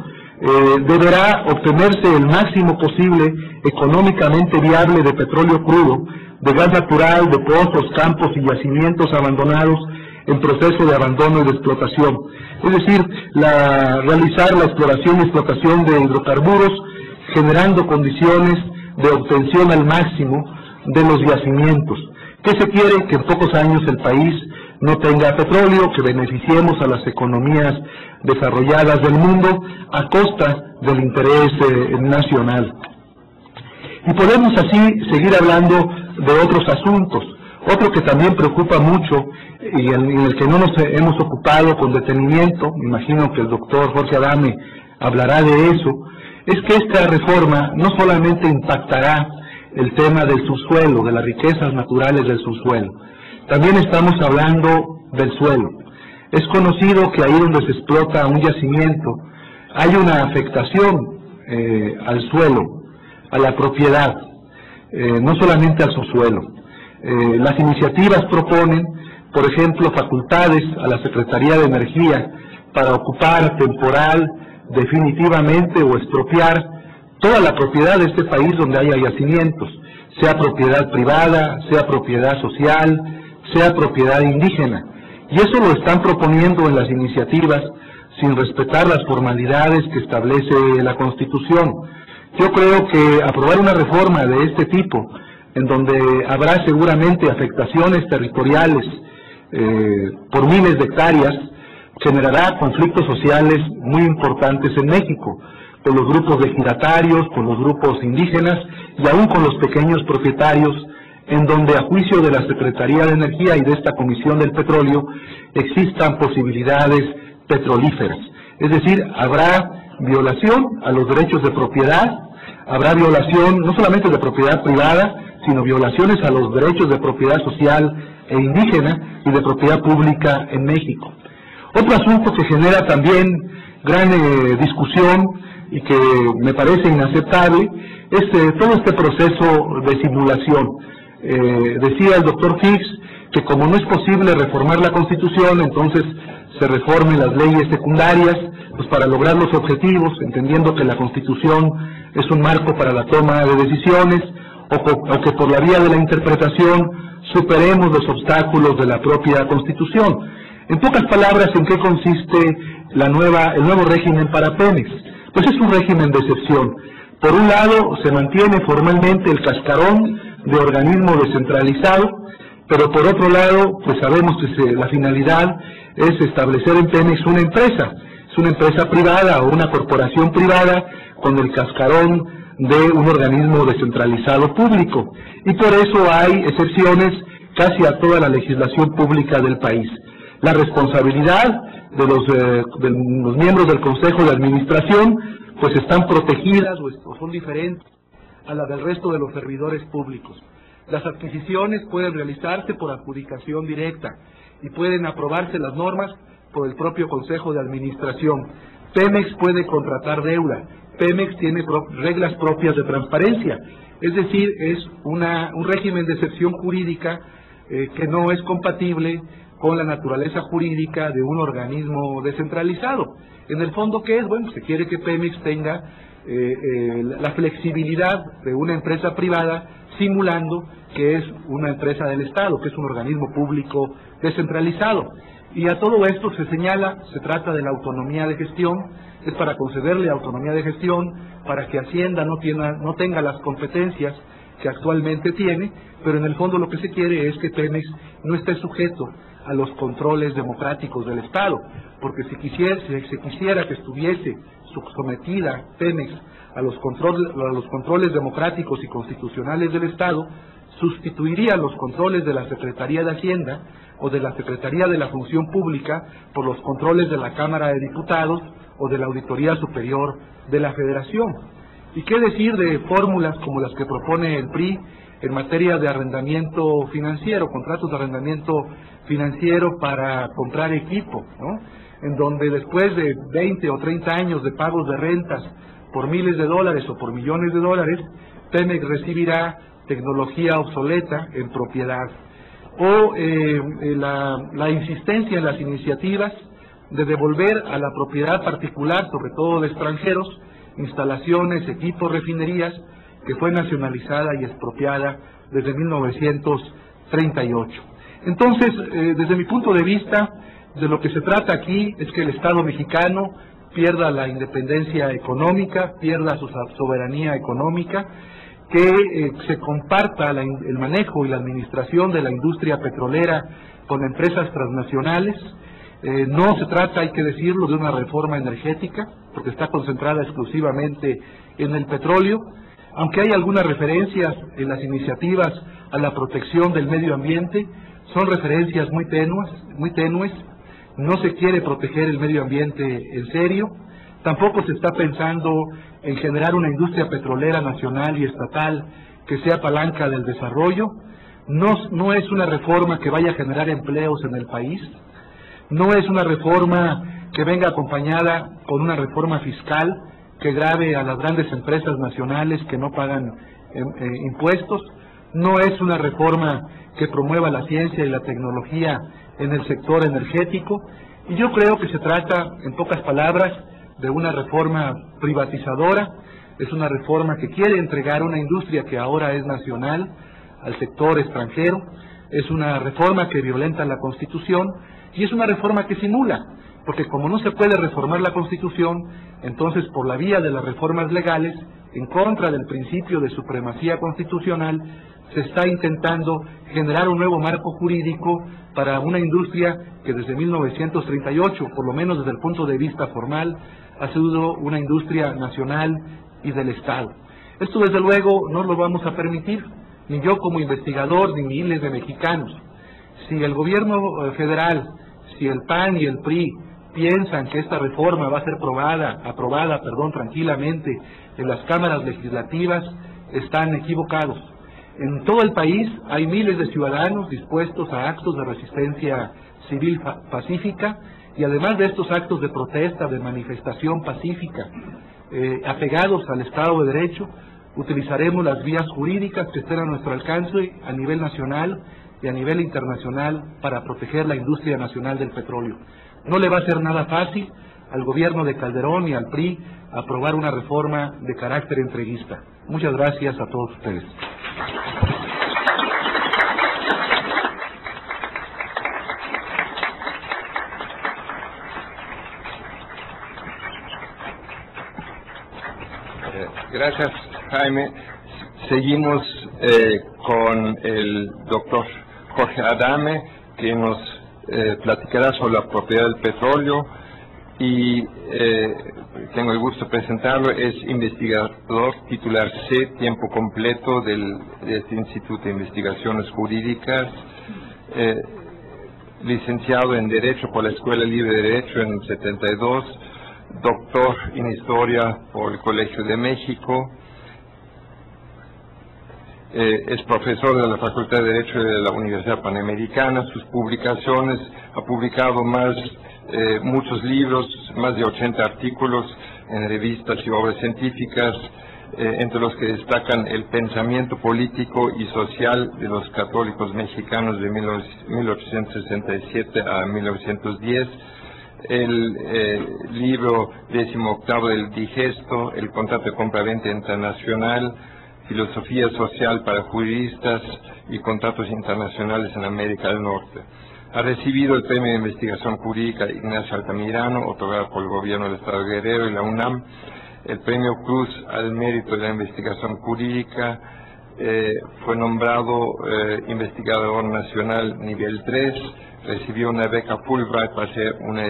eh, deberá obtenerse el máximo posible económicamente viable de petróleo crudo, de gas natural, de pozos, campos y yacimientos abandonados en proceso de abandono y de explotación. Es decir, la, realizar la exploración y explotación de hidrocarburos generando condiciones de obtención al máximo de los yacimientos. ¿Qué se quiere? Que en pocos años el país no tenga petróleo, que beneficiemos a las economías desarrolladas del mundo a costa del interés eh, nacional. Y podemos así seguir hablando de otros asuntos. Otro que también preocupa mucho y en el que no nos hemos ocupado con detenimiento, me imagino que el doctor Jorge Adame hablará de eso, es que esta reforma no solamente impactará el tema del subsuelo, de las riquezas naturales del subsuelo. También estamos hablando del suelo. Es conocido que ahí donde se explota un yacimiento hay una afectación eh, al suelo, a la propiedad, eh, no solamente al subsuelo. Eh, las iniciativas proponen, por ejemplo, facultades a la Secretaría de Energía para ocupar temporal, definitivamente o expropiar toda la propiedad de este país donde haya yacimientos, sea propiedad privada, sea propiedad social, sea propiedad indígena. Y eso lo están proponiendo en las iniciativas sin respetar las formalidades que establece la Constitución. Yo creo que aprobar una reforma de este tipo, en donde habrá seguramente afectaciones territoriales eh, por miles de hectáreas, generará conflictos sociales muy importantes en México, con los grupos vegetarios, con los grupos indígenas y aún con los pequeños propietarios, en donde a juicio de la Secretaría de Energía y de esta Comisión del Petróleo existan posibilidades petrolíferas. Es decir, habrá violación a los derechos de propiedad, habrá violación no solamente de propiedad privada, sino violaciones a los derechos de propiedad social e indígena y de propiedad pública en México. Otro asunto que genera también gran eh, discusión y que me parece inaceptable, es eh, todo este proceso de simulación. Eh, decía el doctor Fix que como no es posible reformar la Constitución, entonces se reformen las leyes secundarias pues para lograr los objetivos, entendiendo que la Constitución es un marco para la toma de decisiones, o, o que por la vía de la interpretación superemos los obstáculos de la propia Constitución. En pocas palabras, ¿en qué consiste la nueva, el nuevo régimen para Pemex? Pues es un régimen de excepción. Por un lado, se mantiene formalmente el cascarón de organismo descentralizado, pero por otro lado, pues sabemos que se, la finalidad es establecer en Pemex una empresa, es una empresa privada o una corporación privada con el cascarón de un organismo descentralizado público. Y por eso hay excepciones casi a toda la legislación pública del país. la responsabilidad de los, eh, de los miembros del Consejo de Administración, pues están protegidas o son diferentes a la del resto de los servidores públicos. Las adquisiciones pueden realizarse por adjudicación directa y pueden aprobarse las normas por el propio Consejo de Administración. Pemex puede contratar deuda. Pemex tiene pro reglas propias de transparencia. Es decir, es una, un régimen de excepción jurídica eh, que no es compatible con la naturaleza jurídica de un organismo descentralizado. En el fondo, ¿qué es? Bueno, se quiere que Pemex tenga eh, eh, la flexibilidad de una empresa privada simulando que es una empresa del Estado, que es un organismo público descentralizado. Y a todo esto se señala, se trata de la autonomía de gestión, es para concederle autonomía de gestión, para que Hacienda no tenga, no tenga las competencias que actualmente tiene, pero en el fondo lo que se quiere es que Pemex no esté sujeto a los controles democráticos del Estado, porque si quisiera, si se quisiera que estuviese sometida Pemex a los, control, a los controles democráticos y constitucionales del Estado, sustituiría los controles de la Secretaría de Hacienda o de la Secretaría de la Función Pública por los controles de la Cámara de Diputados o de la Auditoría Superior de la Federación. ¿Y qué decir de fórmulas como las que propone el P R I en materia de arrendamiento financiero, contratos de arrendamiento financiero para comprar equipo, ¿no? En donde después de veinte o treinta años de pagos de rentas por miles de dólares o por millones de dólares, Pemex recibirá tecnología obsoleta en propiedad? O eh, la, la insistencia en las iniciativas de devolver a la propiedad particular, sobre todo de extranjeros, instalaciones, equipos, refinerías, que fue nacionalizada y expropiada desde mil novecientos treinta y ocho. Entonces, eh, desde mi punto de vista, de lo que se trata aquí es que el Estado mexicano pierda la independencia económica, pierda su soberanía económica, que eh, se comparta la, el manejo y la administración de la industria petrolera con empresas transnacionales. Eh, no se trata, hay que decirlo, de una reforma energética, porque está concentrada exclusivamente en el petróleo, aunque hay algunas referencias en las iniciativas a la protección del medio ambiente, son referencias muy tenues, muy tenues, no se quiere proteger el medio ambiente en serio, tampoco se está pensando en generar una industria petrolera nacional y estatal que sea palanca del desarrollo, no, no es una reforma que vaya a generar empleos en el país, no es una reforma que venga acompañada con una reforma fiscal que grave a las grandes empresas nacionales que no pagan eh, eh, impuestos, no es una reforma que promueva la ciencia y la tecnología en el sector energético, y yo creo que se trata, en pocas palabras, de una reforma privatizadora, es una reforma que quiere entregar una industria que ahora es nacional al sector extranjero, es una reforma que violenta la Constitución, y es una reforma que simula, porque como no se puede reformar la Constitución, entonces por la vía de las reformas legales, en contra del principio de supremacía constitucional, se está intentando generar un nuevo marco jurídico para una industria que desde mil novecientos treinta y ocho, por lo menos desde el punto de vista formal, ha sido una industria nacional y del Estado. Esto desde luego no lo vamos a permitir, ni yo como investigador, ni miles de mexicanos. Si el gobierno federal, si el P A N y el P R I piensan que esta reforma va a ser aprobada, aprobada, perdón, tranquilamente en las cámaras legislativas, están equivocados. En todo el país hay miles de ciudadanos dispuestos a actos de resistencia civil pacífica y además de estos actos de protesta, de manifestación pacífica, eh, apegados al Estado de Derecho, utilizaremos las vías jurídicas que estén a nuestro alcance a nivel nacional y a nivel internacional para proteger la industria nacional del petróleo. No le va a ser nada fácil al gobierno de Calderón y al P R I aprobar una reforma de carácter entreguista. Muchas gracias a todos ustedes. Gracias, Jaime. Seguimos eh, con el doctor Jorge Adame, que nos eh, platicará sobre la propiedad del petróleo, y eh, tengo el gusto de presentarlo, es investigador titular C, tiempo completo del, de este Instituto de Investigaciones Jurídicas. Eh, licenciado en Derecho por la Escuela Libre de Derecho en el setenta y dos, doctor en Historia por el Colegio de México, eh, es profesor de la Facultad de Derecho de la Universidad Panamericana. Sus publicaciones, ha publicado más, eh, muchos libros, más de ochenta artículos en revistas y obras científicas, eh, entre los que destacan El pensamiento político y social de los católicos mexicanos de mil ochocientos sesenta y siete a mil novecientos diez, el eh, libro decimoctavo del digesto, El contrato de compraventa internacional, Filosofía social para juristas y contratos internacionales en América del Norte. Ha recibido el Premio de Investigación Jurídica Ignacio Altamirano, otorgado por el Gobierno del Estado de Guerrero y la UNAM, el Premio Cruz al Mérito de la Investigación Jurídica, eh, fue nombrado eh, investigador nacional nivel tres, recibió una beca Fulbright para hacer una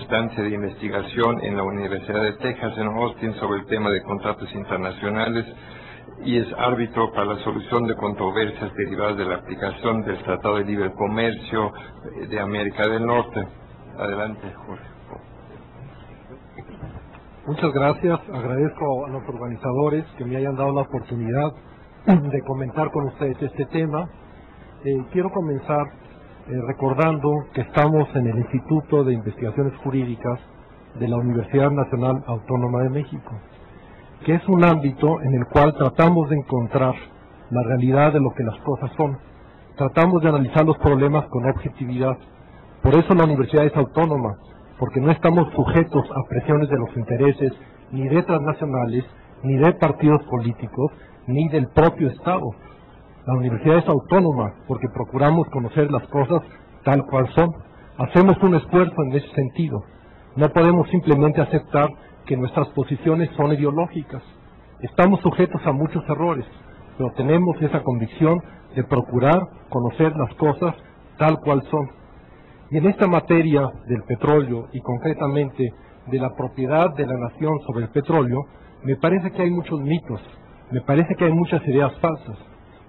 estancia de investigación en la Universidad de Texas en Austin sobre el tema de contratos internacionales, y es árbitro para la solución de controversias derivadas de la aplicación del Tratado de Libre Comercio de América del Norte. Adelante, Jorge. Muchas gracias. Agradezco a los organizadores que me hayan dado la oportunidad de comentar con ustedes este tema. Eh, quiero comenzar eh, recordando que estamos en el Instituto de Investigaciones Jurídicas de la Universidad Nacional Autónoma de México, que es un ámbito en el cual tratamos de encontrar la realidad de lo que las cosas son. Tratamos de analizar los problemas con objetividad. Por eso la universidad es autónoma, porque no estamos sujetos a presiones de los intereses, ni de transnacionales, ni de partidos políticos, ni del propio Estado. La universidad es autónoma porque procuramos conocer las cosas tal cual son. Hacemos un esfuerzo en ese sentido. No podemos simplemente aceptar que nuestras posiciones son ideológicas. Estamos sujetos a muchos errores, pero tenemos esa convicción de procurar conocer las cosas tal cual son. Y en esta materia del petróleo, y concretamente de la propiedad de la nación sobre el petróleo, me parece que hay muchos mitos, me parece que hay muchas ideas falsas,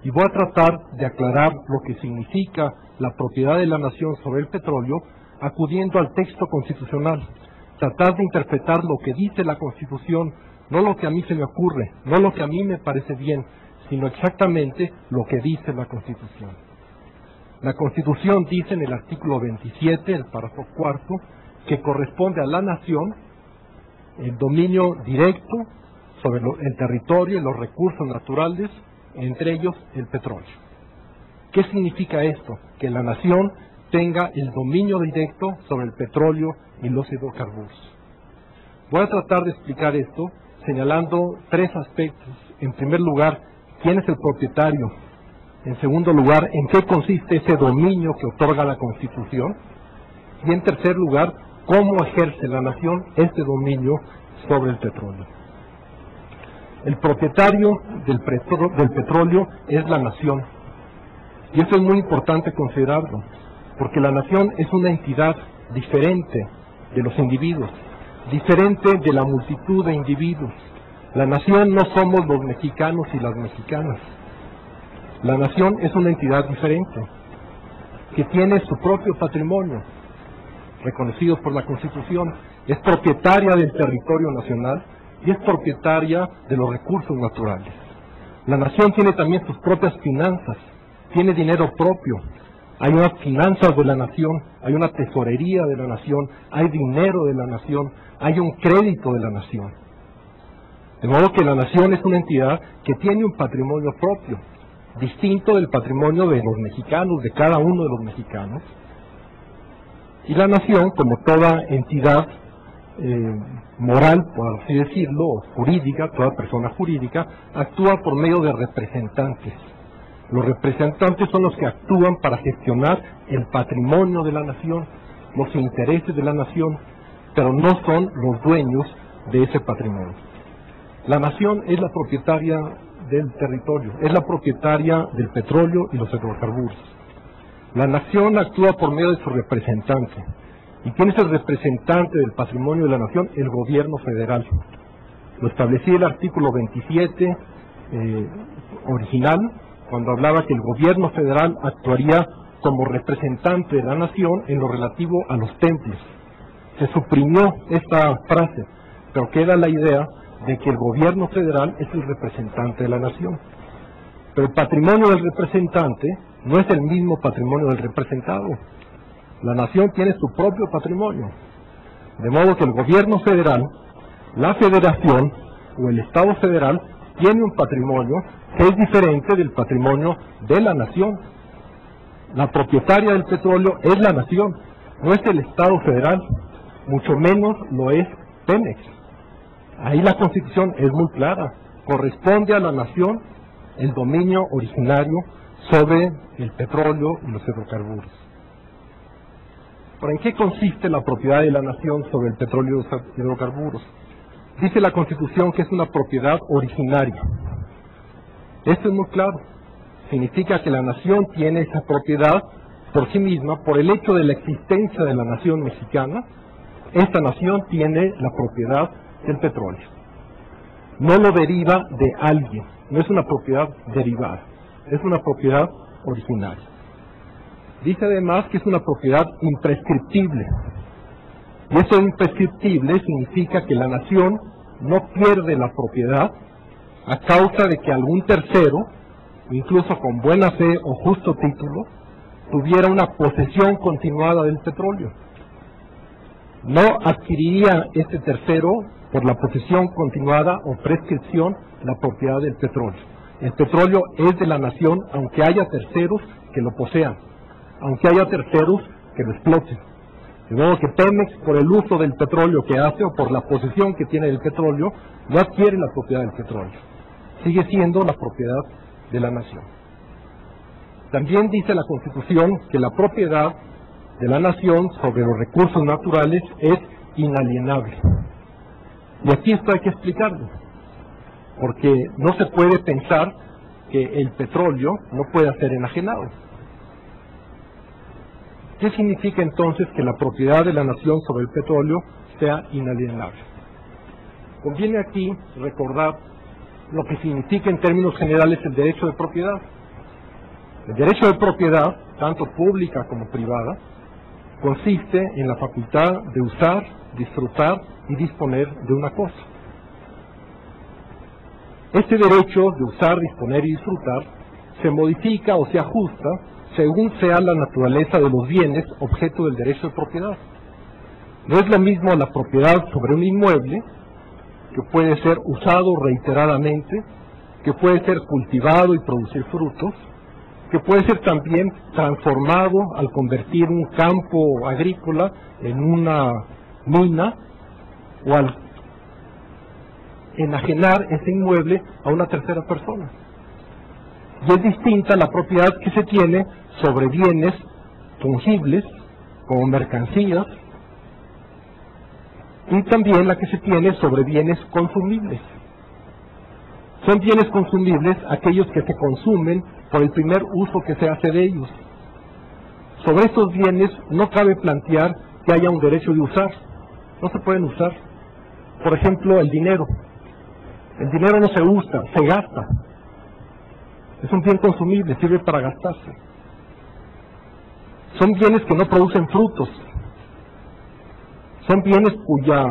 y voy a tratar de aclarar lo que significa la propiedad de la nación sobre el petróleo, acudiendo al texto constitucional. Tratar de interpretar lo que dice la Constitución, no lo que a mí se me ocurre, no lo que a mí me parece bien, sino exactamente lo que dice la Constitución. La Constitución dice en el artículo veintisiete, el párrafo cuarto, que corresponde a la nación el dominio directo sobre el territorio y los recursos naturales, entre ellos el petróleo. ¿Qué significa esto? Que la nación tenga el dominio directo sobre el petróleo y los hidrocarburos. Voy a tratar de explicar esto señalando tres aspectos. En primer lugar, ¿quién es el propietario? En segundo lugar, ¿en qué consiste ese dominio que otorga la Constitución? Y en tercer lugar, ¿cómo ejerce la nación este dominio sobre el petróleo? El propietario del petróleo, del petróleo es la nación. Y esto es muy importante considerarlo, porque la nación es una entidad diferente de los individuos, diferente de la multitud de individuos. La nación no somos los mexicanos y las mexicanas. La nación es una entidad diferente, que tiene su propio patrimonio, reconocido por la Constitución, es propietaria del territorio nacional y es propietaria de los recursos naturales. La nación tiene también sus propias finanzas, tiene dinero propio. Hay unas finanzas de la nación, hay una tesorería de la nación, hay dinero de la nación, hay un crédito de la nación. De modo que la nación es una entidad que tiene un patrimonio propio, distinto del patrimonio de los mexicanos, de cada uno de los mexicanos. Y la nación, como toda entidad eh, moral, por así decirlo, o jurídica, toda persona jurídica, actúa por medio de representantes. Los representantes son los que actúan para gestionar el patrimonio de la nación, los intereses de la nación, pero no son los dueños de ese patrimonio. La nación es la propietaria del territorio, es la propietaria del petróleo y los hidrocarburos. La nación actúa por medio de su representante. ¿Y quién es el representante del patrimonio de la nación? El gobierno federal. Lo establecía el artículo veintisiete eh, original, cuando hablaba que el gobierno federal actuaría como representante de la nación en lo relativo a los templos. Se suprimió esta frase, pero queda la idea de que el gobierno federal es el representante de la nación. Pero el patrimonio del representante no es el mismo patrimonio del representado. La nación tiene su propio patrimonio. De modo que el gobierno federal, la federación o el Estado federal tiene un patrimonio que es diferente del patrimonio de la nación. La propietaria del petróleo es la nación, no es el Estado federal, mucho menos lo es Pemex. Ahí la Constitución es muy clara, corresponde a la nación el dominio originario sobre el petróleo y los hidrocarburos. ¿Pero en qué consiste la propiedad de la nación sobre el petróleo y los hidrocarburos? Dice la Constitución que es una propiedad originaria. Esto es muy claro. Significa que la nación tiene esa propiedad por sí misma, por el hecho de la existencia de la nación mexicana. Esta nación tiene la propiedad del petróleo. No lo deriva de alguien, no es una propiedad derivada, es una propiedad originaria. Dice además que es una propiedad imprescriptible. Y eso de imprescriptible significa que la nación no pierde la propiedad a causa de que algún tercero, incluso con buena fe o justo título, tuviera una posesión continuada del petróleo. No adquiriría este tercero por la posesión continuada o prescripción la propiedad del petróleo. El petróleo es de la nación aunque haya terceros que lo posean, aunque haya terceros que lo exploten. De modo que Pemex, por el uso del petróleo que hace o por la posesión que tiene del petróleo, no adquiere la propiedad del petróleo. Sigue siendo la propiedad de la nación. También dice la Constitución que la propiedad de la nación sobre los recursos naturales es inalienable. Y aquí esto hay que explicarlo, porque no se puede pensar que el petróleo no pueda ser enajenado. ¿Qué significa entonces que la propiedad de la nación sobre el petróleo sea inalienable? Conviene aquí recordar lo que significa en términos generales el derecho de propiedad. El derecho de propiedad, tanto pública como privada, consiste en la facultad de usar, disfrutar y disponer de una cosa. Este derecho de usar, disponer y disfrutar se modifica o se ajusta según sea la naturaleza de los bienes objeto del derecho de propiedad. No es lo mismo la propiedad sobre un inmueble, que puede ser usado reiteradamente, que puede ser cultivado y producir frutos, que puede ser también transformado al convertir un campo agrícola en una mina, o al enajenar ese inmueble a una tercera persona. Y es distinta la propiedad que se tiene sobre bienes fungibles, como mercancías, y también la que se tiene sobre bienes consumibles. Son bienes consumibles aquellos que se consumen por el primer uso que se hace de ellos. Sobre estos bienes no cabe plantear que haya un derecho de usar. No se pueden usar. Por ejemplo, el dinero. El dinero no se usa, se gasta. Es un bien consumible, sirve para gastarse. Son bienes que no producen frutos. Son bienes cuya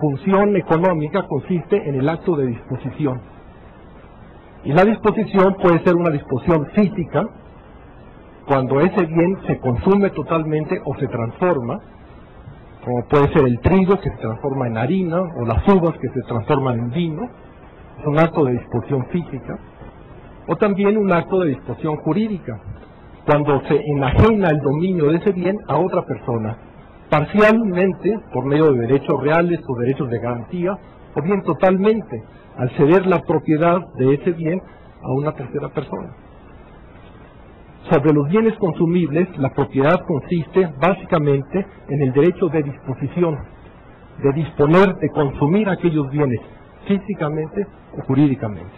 función económica consiste en el acto de disposición. Y la disposición puede ser una disposición física, cuando ese bien se consume totalmente o se transforma, como puede ser el trigo que se transforma en harina, o las uvas que se transforman en vino. Es un acto de disposición física. O también un acto de disposición jurídica, cuando se enajena el dominio de ese bien a otra persona, parcialmente por medio de derechos reales o derechos de garantía, o bien totalmente al ceder la propiedad de ese bien a una tercera persona. Sobre los bienes consumibles, la propiedad consiste básicamente en el derecho de disposición, de disponer, de consumir aquellos bienes, físicamente o jurídicamente.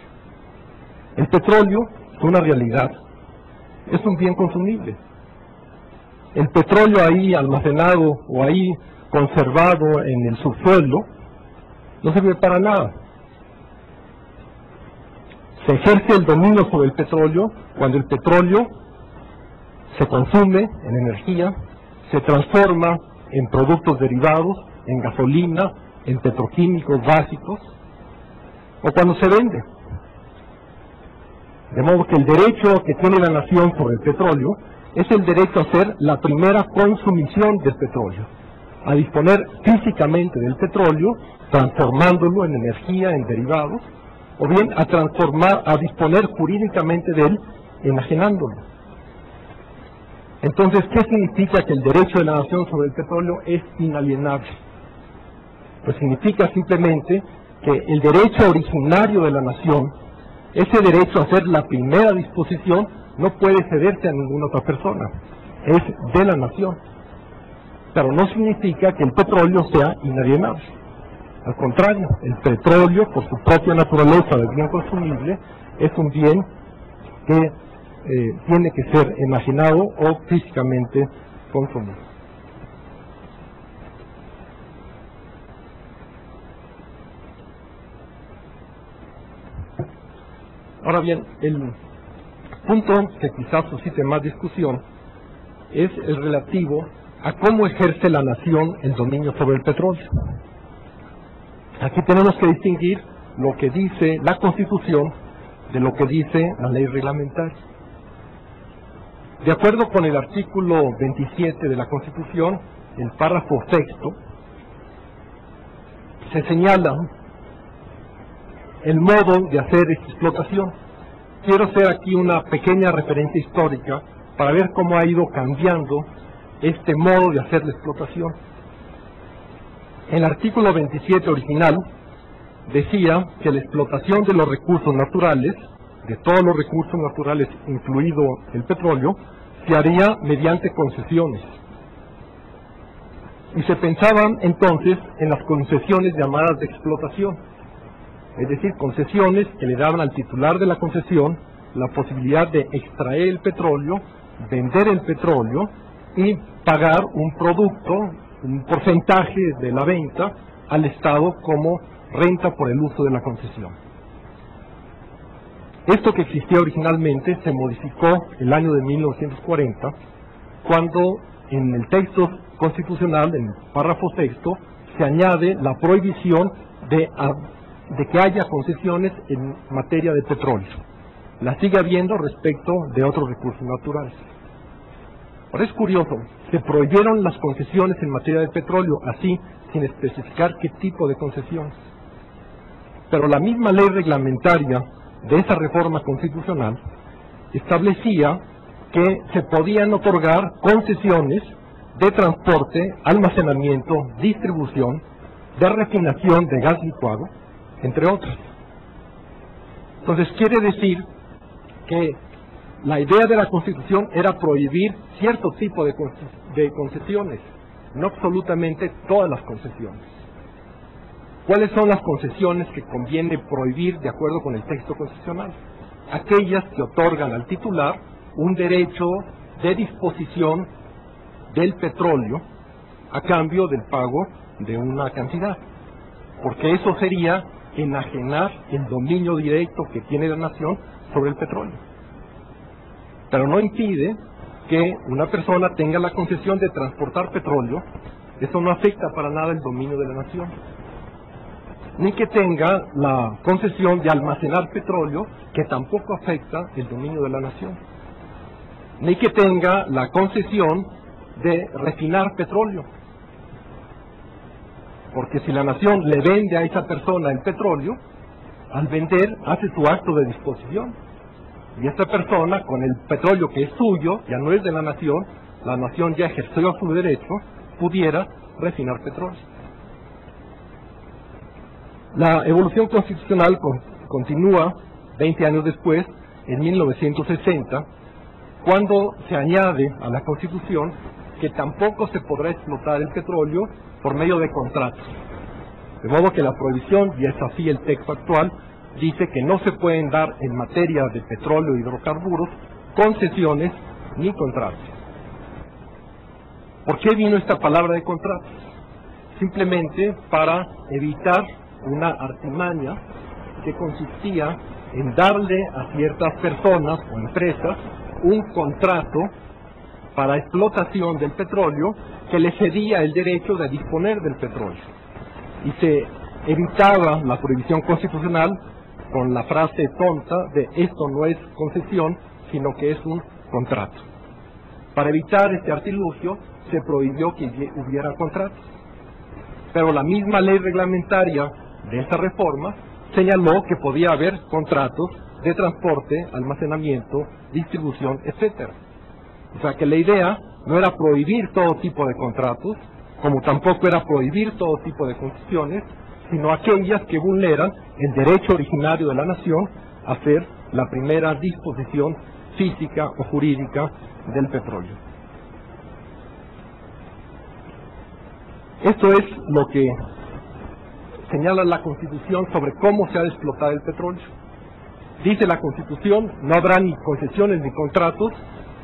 El petróleo es una realidad, es un bien consumible. El petróleo ahí almacenado o ahí conservado en el subsuelo no sirve para nada. Se ejerce el dominio sobre el petróleo cuando el petróleo se se consume en energía, se transforma en productos derivados, en gasolina, en petroquímicos básicos, o cuando se vende. De modo que el derecho que tiene la nación sobre el petróleo es el derecho a ser la primera consumición del petróleo, a disponer físicamente del petróleo, transformándolo en energía, en derivados, o bien a transformar, a disponer jurídicamente de él, enajenándolo. Entonces, ¿qué significa que el derecho de la nación sobre el petróleo es inalienable? Pues significa simplemente que el derecho originario de la nación, ese derecho a ser la primera disposición, no puede cederse a ninguna otra persona, es de la nación. Pero no significa que el petróleo sea inalienable. Al contrario, el petróleo, por su propia naturaleza de bien consumible, es un bien que eh, tiene que ser imaginado o físicamente consumido. Ahora bien, el punto que quizás suscite más discusión es el relativo a cómo ejerce la nación el dominio sobre el petróleo. Aquí tenemos que distinguir lo que dice la Constitución de lo que dice la ley reglamentaria. De acuerdo con el artículo veintisiete de la Constitución, el párrafo sexto, se señala el modo de hacer esta explotación. Quiero hacer aquí una pequeña referencia histórica para ver cómo ha ido cambiando este modo de hacer la explotación. El artículo veintisiete original decía que la explotación de los recursos naturales, de todos los recursos naturales, incluido el petróleo, se haría mediante concesiones. Y se pensaban entonces en las concesiones llamadas de explotación, es decir, concesiones que le daban al titular de la concesión la posibilidad de extraer el petróleo, vender el petróleo y pagar un producto, un porcentaje de la venta al Estado como renta por el uso de la concesión. Esto que existía originalmente se modificó el año de mil novecientos cuarenta, cuando en el texto constitucional, en el párrafo sexto, se añade la prohibición de, de que haya concesiones en materia de petróleo. La sigue habiendo respecto de otros recursos naturales. Ahora es curioso, se prohibieron las concesiones en materia de petróleo, así, sin especificar qué tipo de concesiones. Pero la misma ley reglamentaria de esa reforma constitucional establecía que se podían otorgar concesiones de transporte, almacenamiento, distribución, de refinación de gas licuado, entre otras. Entonces quiere decir que la idea de la Constitución era prohibir cierto tipo de concesiones, no absolutamente todas las concesiones. ¿Cuáles son las concesiones que conviene prohibir de acuerdo con el texto constitucional? Aquellas que otorgan al titular un derecho de disposición del petróleo a cambio del pago de una cantidad, porque eso sería enajenar el dominio directo que tiene la nación sobre el petróleo. Pero no impide que una persona tenga la concesión de transportar petróleo, eso no afecta para nada el dominio de la nación. Ni que tenga la concesión de almacenar petróleo, que tampoco afecta el dominio de la nación. Ni que tenga la concesión de refinar petróleo. Porque si la nación le vende a esa persona el petróleo, al vender hace su acto de disposición. Y esta persona, con el petróleo que es suyo, ya no es de la nación, la nación ya ejerció su derecho, pudiera refinar petróleo. La evolución constitucional con, continúa veinte años después, en mil novecientos sesenta, cuando se añade a la Constitución que tampoco se podrá explotar el petróleo por medio de contratos. De modo que la prohibición, y es así el texto actual, dice que no se pueden dar en materia de petróleo e hidrocarburos concesiones ni contratos. ¿Por qué vino esta palabra de contratos? Simplemente para evitar una artimaña que consistía en darle a ciertas personas o empresas un contrato para explotación del petróleo que le cedía el derecho de disponer del petróleo. Y se evitaba la prohibición constitucional con la frase tonta de esto no es concesión, sino que es un contrato. Para evitar este artilugio se prohibió que hubiera contratos. Pero la misma ley reglamentaria de esta reforma señaló que podía haber contratos de transporte, almacenamiento, distribución, etcétera. O sea que la idea no era prohibir todo tipo de contratos, como tampoco era prohibir todo tipo de concesiones, sino aquellas que vulneran el derecho originario de la nación a ser la primera disposición física o jurídica del petróleo. Esto es lo que señala la Constitución sobre cómo se ha de explotar el petróleo. Dice la Constitución, no habrá ni concesiones ni contratos,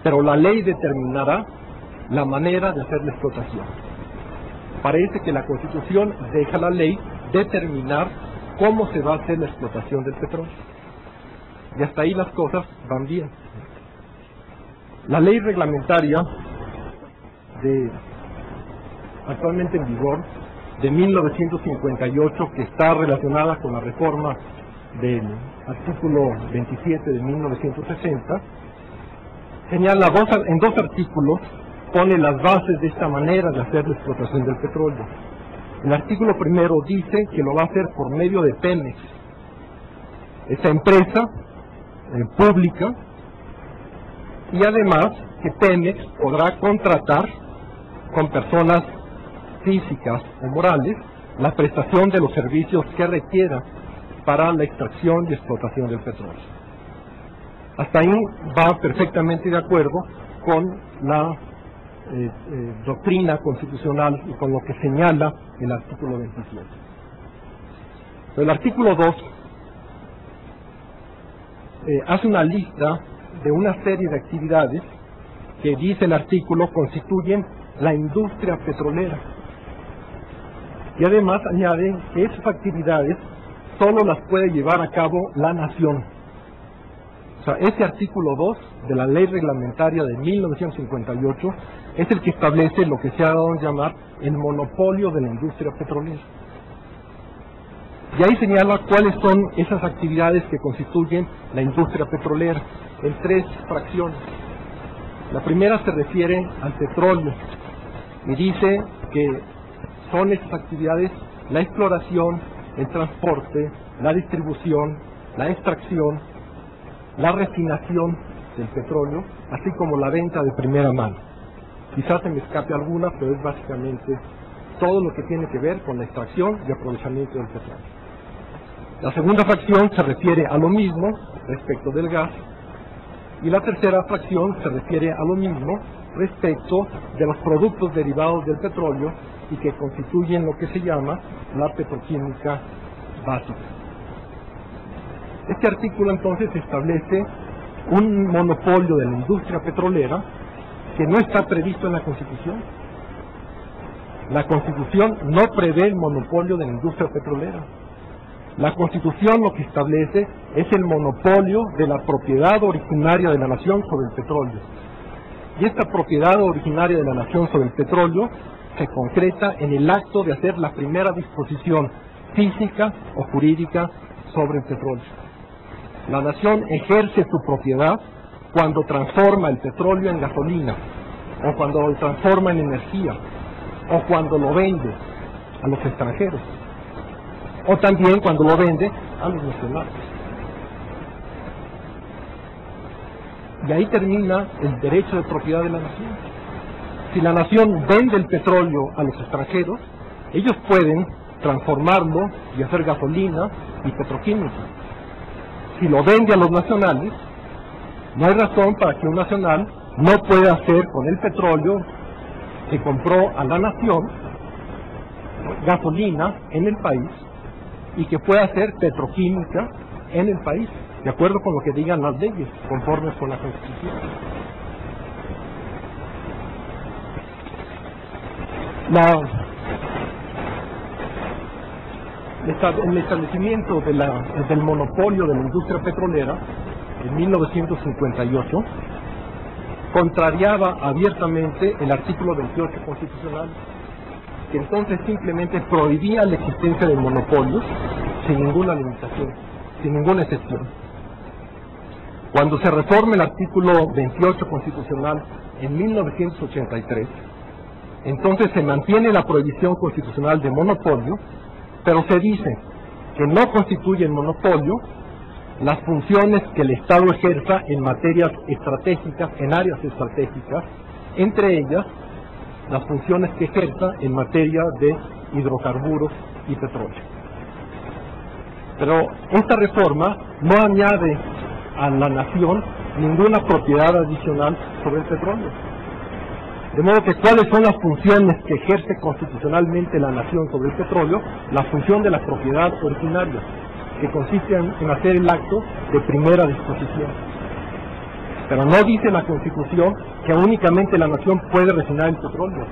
pero la ley determinará la manera de hacer la explotación. Parece que la Constitución deja a la ley determinar cómo se va a hacer la explotación del petróleo. Y hasta ahí las cosas van bien. La ley reglamentaria de, actualmente en vigor, de mil novecientos cincuenta y ocho, que está relacionada con la reforma del artículo veintisiete de mil novecientos sesenta, señala dos, en dos artículos, pone las bases de esta manera de hacer la explotación del petróleo. El artículo primero dice que lo va a hacer por medio de Pemex, esta empresa eh, pública, y además que Pemex podrá contratar con personas físicas o morales la prestación de los servicios que requiera para la extracción y explotación del petróleo. Hasta ahí va perfectamente de acuerdo con la eh, eh, doctrina constitucional y con lo que señala el artículo veintisiete. El artículo dos eh, hace una lista de una serie de actividades que, dice el artículo, constituyen la industria petrolera. Y además añade que esas actividades solo las puede llevar a cabo la nación. O sea, ese artículo dos de la ley reglamentaria de mil novecientos cincuenta y ocho es el que establece lo que se ha dado a llamar el monopolio de la industria petrolera. Y ahí señala cuáles son esas actividades que constituyen la industria petrolera en tres fracciones. La primera se refiere al petróleo y dice que son esas actividades la exploración, el transporte, la distribución, la extracción, la refinación del petróleo, así como la venta de primera mano. Quizás se me escape alguna, pero es básicamente todo lo que tiene que ver con la extracción y aprovechamiento del petróleo. La segunda fracción se refiere a lo mismo respecto del gas, y la tercera fracción se refiere a lo mismo respecto de los productos derivados del petróleo y que constituyen lo que se llama la petroquímica básica. Este artículo entonces establece un monopolio de la industria petrolera que no está previsto en la Constitución. La Constitución no prevé el monopolio de la industria petrolera. La Constitución lo que establece es el monopolio de la propiedad originaria de la nación sobre el petróleo. Y esta propiedad originaria de la nación sobre el petróleo se concreta en el acto de hacer la primera disposición física o jurídica sobre el petróleo. La nación ejerce su propiedad cuando transforma el petróleo en gasolina, o cuando lo transforma en energía, o cuando lo vende a los extranjeros, o también cuando lo vende a los nacionales. Y ahí termina el derecho de propiedad de la nación. Si la nación vende el petróleo a los extranjeros, ellos pueden transformarlo y hacer gasolina y petroquímica. Si lo vende a los nacionales, no hay razón para que un nacional no pueda hacer con el petróleo que compró a la nación gasolina en el país y que pueda hacer petroquímica en el país, de acuerdo con lo que digan las leyes, conformes con la Constitución. La, el establecimiento de la, del monopolio de la industria petrolera en mil novecientos cincuenta y ocho contrariaba abiertamente el artículo veintiocho constitucional, que entonces simplemente prohibía la existencia de monopolios sin ninguna limitación, sin ninguna excepción. Cuando se reforma el artículo veintiocho constitucional en mil novecientos ochenta y tres, entonces se mantiene la prohibición constitucional de monopolio, pero se dice que no constituyen monopolio las funciones que el Estado ejerza en materias estratégicas, en áreas estratégicas, entre ellas las funciones que ejerza en materia de hidrocarburos y petróleo. Pero esta reforma no añade a la nación ninguna propiedad adicional sobre el petróleo. De modo que, ¿cuáles son las funciones que ejerce constitucionalmente la nación sobre el petróleo? La función de la propiedad originaria, que consiste en hacer el acto de primera disposición. Pero no dice la Constitución que únicamente la nación puede refinar el petróleo,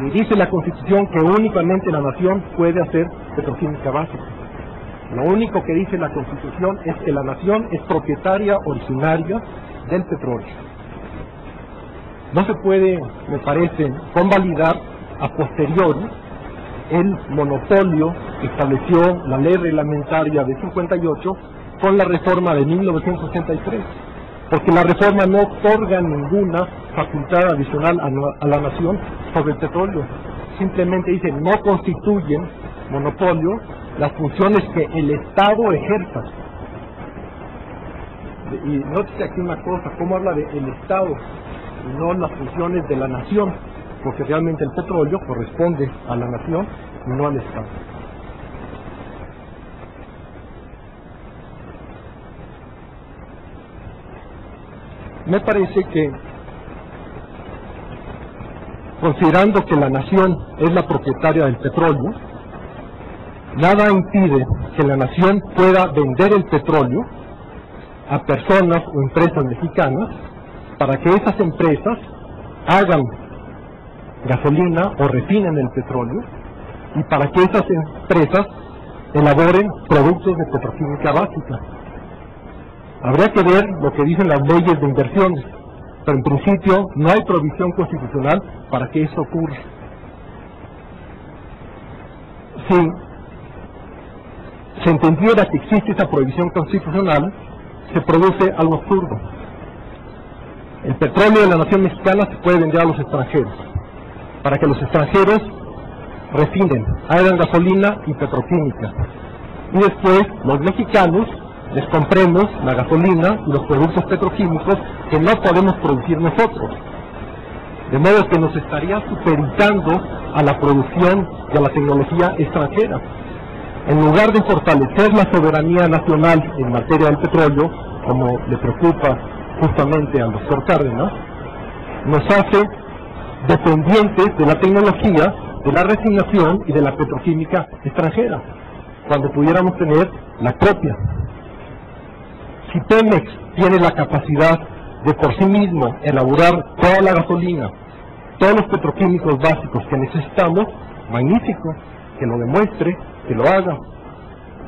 ni dice la Constitución que únicamente la nación puede hacer petroquímica básica. Lo único que dice la Constitución es que la nación es propietaria originaria del petróleo. No se puede, me parece, convalidar a posteriori el monopolio que estableció la ley reglamentaria de cincuenta y ocho con la reforma de mil novecientos ochenta y tres, porque la reforma no otorga ninguna facultad adicional a la nación sobre el petróleo. Simplemente dice, no constituyen monopolio las funciones que el Estado ejerza. Y nótese aquí una cosa, cómo habla de el Estado y no las funciones de la nación, porque realmente el petróleo corresponde a la nación y no al Estado. Me parece que, considerando que la nación es la propietaria del petróleo, nada impide que la nación pueda vender el petróleo a personas o empresas mexicanas para que esas empresas hagan gasolina o refinen el petróleo y para que esas empresas elaboren productos de petroquímica básica. Habría que ver lo que dicen las leyes de inversiones, pero en principio no hay provisión constitucional para que eso ocurra. Si se entendiera que existe esa prohibición constitucional, se produce algo absurdo. El petróleo de la nación mexicana se puede vender a los extranjeros, para que los extranjeros refinen, hagan gasolina y petroquímica, y después los mexicanos les compremos la gasolina y los productos petroquímicos que no podemos producir nosotros, de modo que nos estaría supeditando a la producción y a la tecnología extranjera. En lugar de fortalecer la soberanía nacional en materia del petróleo, como le preocupa justamente al doctor Cárdenas, nos hace dependientes de la tecnología, de la refinación y de la petroquímica extranjera, cuando pudiéramos tener la propia. Si Pemex tiene la capacidad de por sí mismo elaborar toda la gasolina, todos los petroquímicos básicos que necesitamos, magnífico, que lo demuestre, que lo haga.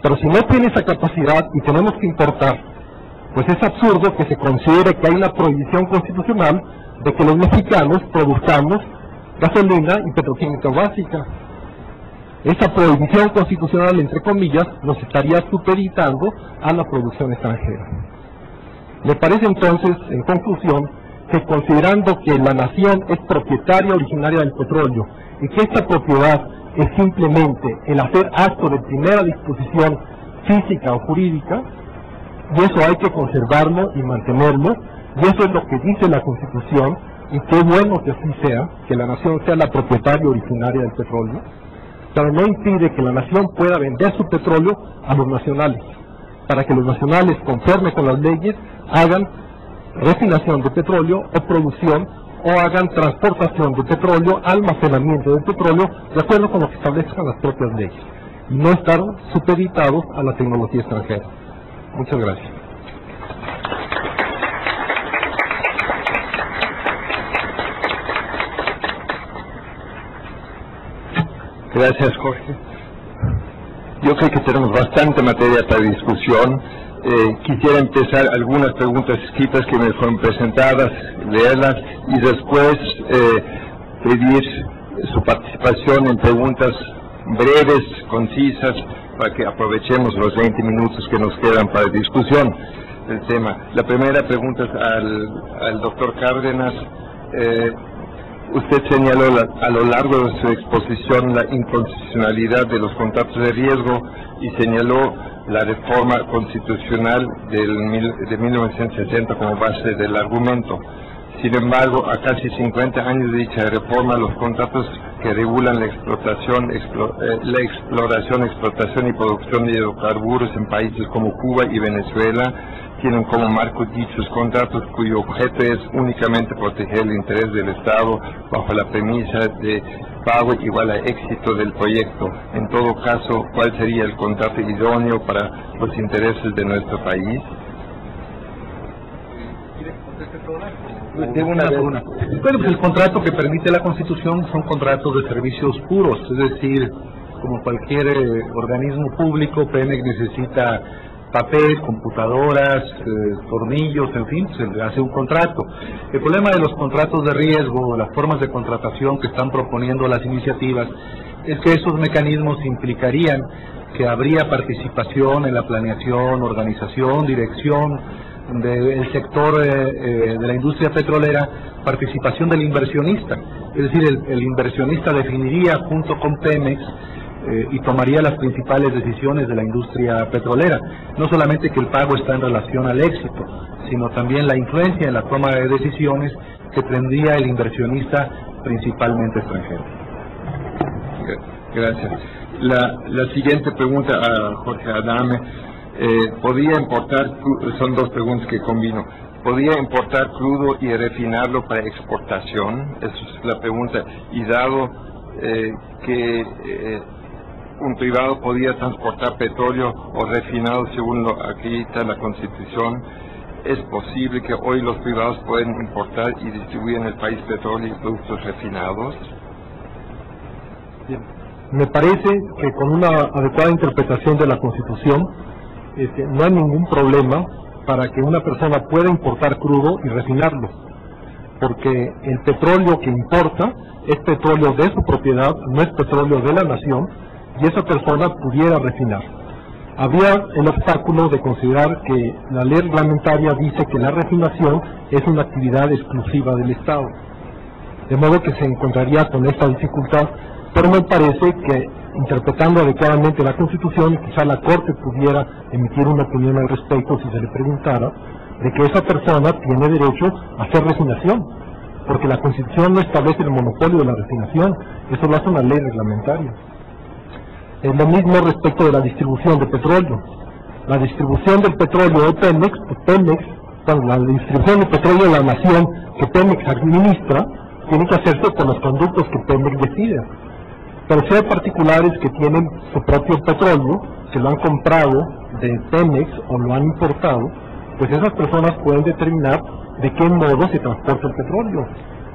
Pero si no tiene esa capacidad y tenemos que importar, pues es absurdo que se considere que hay una prohibición constitucional de que los mexicanos produzcamos gasolina y petroquímica básica. Esa prohibición constitucional, entre comillas, nos estaría supeditando a la producción extranjera. Me parece entonces, en conclusión, que considerando que la nación es propietaria originaria del petróleo y que esta propiedad es simplemente el hacer acto de primera disposición física o jurídica, y eso hay que conservarlo y mantenerlo, y eso es lo que dice la Constitución, y qué bueno que así sea, que la nación sea la propietaria originaria del petróleo, pero no impide que la nación pueda vender su petróleo a los nacionales, para que los nacionales, conforme con las leyes, hagan refinación de petróleo o producción, o hagan transportación de petróleo, almacenamiento de petróleo, de acuerdo con lo que establezcan las propias leyes, y no estar supeditados a la tecnología extranjera. Muchas gracias. Gracias, Jorge. Yo creo que tenemos bastante materia para discusión. Eh, quisiera empezar algunas preguntas escritas que me fueron presentadas, leerlas y después eh, pedir su participación en preguntas breves, concisas, para que aprovechemos los veinte minutos que nos quedan para discusión del tema. La primera pregunta es al, al doctor Cárdenas. Eh, usted señaló la, a lo largo de su exposición la inconstitucionalidad de los contratos de riesgo y señaló la reforma constitucional del, de mil novecientos sesenta como base del argumento. Sin embargo, a casi cincuenta años de dicha reforma, los contratos que regulan la explotación, explo, eh, la exploración, explotación y producción de hidrocarburos en países como Cuba y Venezuela tienen como marco dichos contratos cuyo objeto es únicamente proteger el interés del Estado bajo la premisa de pago igual a éxito del proyecto. En todo caso, ¿cuál sería el contrato idóneo para los intereses de nuestro país? De una, de una. Bueno, pues el contrato que permite la Constitución son contratos de servicios puros, es decir, como cualquier eh, organismo público, Pemex necesita papel, computadoras, eh, tornillos, en fin, se le hace un contrato. El problema de los contratos de riesgo, las formas de contratación que están proponiendo las iniciativas, es que esos mecanismos implicarían que habría participación en la planeación, organización, dirección del sector eh, eh, de la industria petrolera, participación del inversionista. Es decir, el, el inversionista definiría junto con Pemex Eh, y tomaría las principales decisiones de la industria petrolera. No solamente que el pago está en relación al éxito, sino también la influencia en la toma de decisiones que tendría el inversionista principalmente extranjero. Gracias. La, la siguiente pregunta a Jorge Adame. Eh, podía importar, son dos preguntas que combino. ¿Podría importar crudo y refinarlo para exportación? Esa es la pregunta. Y dado eh, que eh, un privado podía transportar petróleo o refinado según lo aquí está en la Constitución, ¿es posible que hoy los privados pueden importar y distribuir en el país petróleo y productos refinados? Bien. Me parece que con una adecuada interpretación de la Constitución este, no hay ningún problema para que una persona pueda importar crudo y refinarlo, porque el petróleo que importa es petróleo de su propiedad, no es petróleo de la nación, y esa persona pudiera refinar. Había el obstáculo de considerar que la ley reglamentaria dice que la refinación es una actividad exclusiva del Estado, de modo que se encontraría con esta dificultad, pero me parece que interpretando adecuadamente la Constitución, quizá la Corte pudiera emitir una opinión al respecto si se le preguntara, de que esa persona tiene derecho a hacer refinación, porque la Constitución no establece el monopolio de la refinación, eso lo hace una ley reglamentaria. Eh, lo mismo respecto de la distribución de petróleo. La distribución del petróleo de Pemex, Pemex bueno, la distribución de petróleo de la nación que Pemex administra, tiene que hacerse con los conductos que Pemex decide. Pero si hay particulares que tienen su propio petróleo, que lo han comprado de Pemex o lo han importado, pues esas personas pueden determinar de qué modo se transporta el petróleo.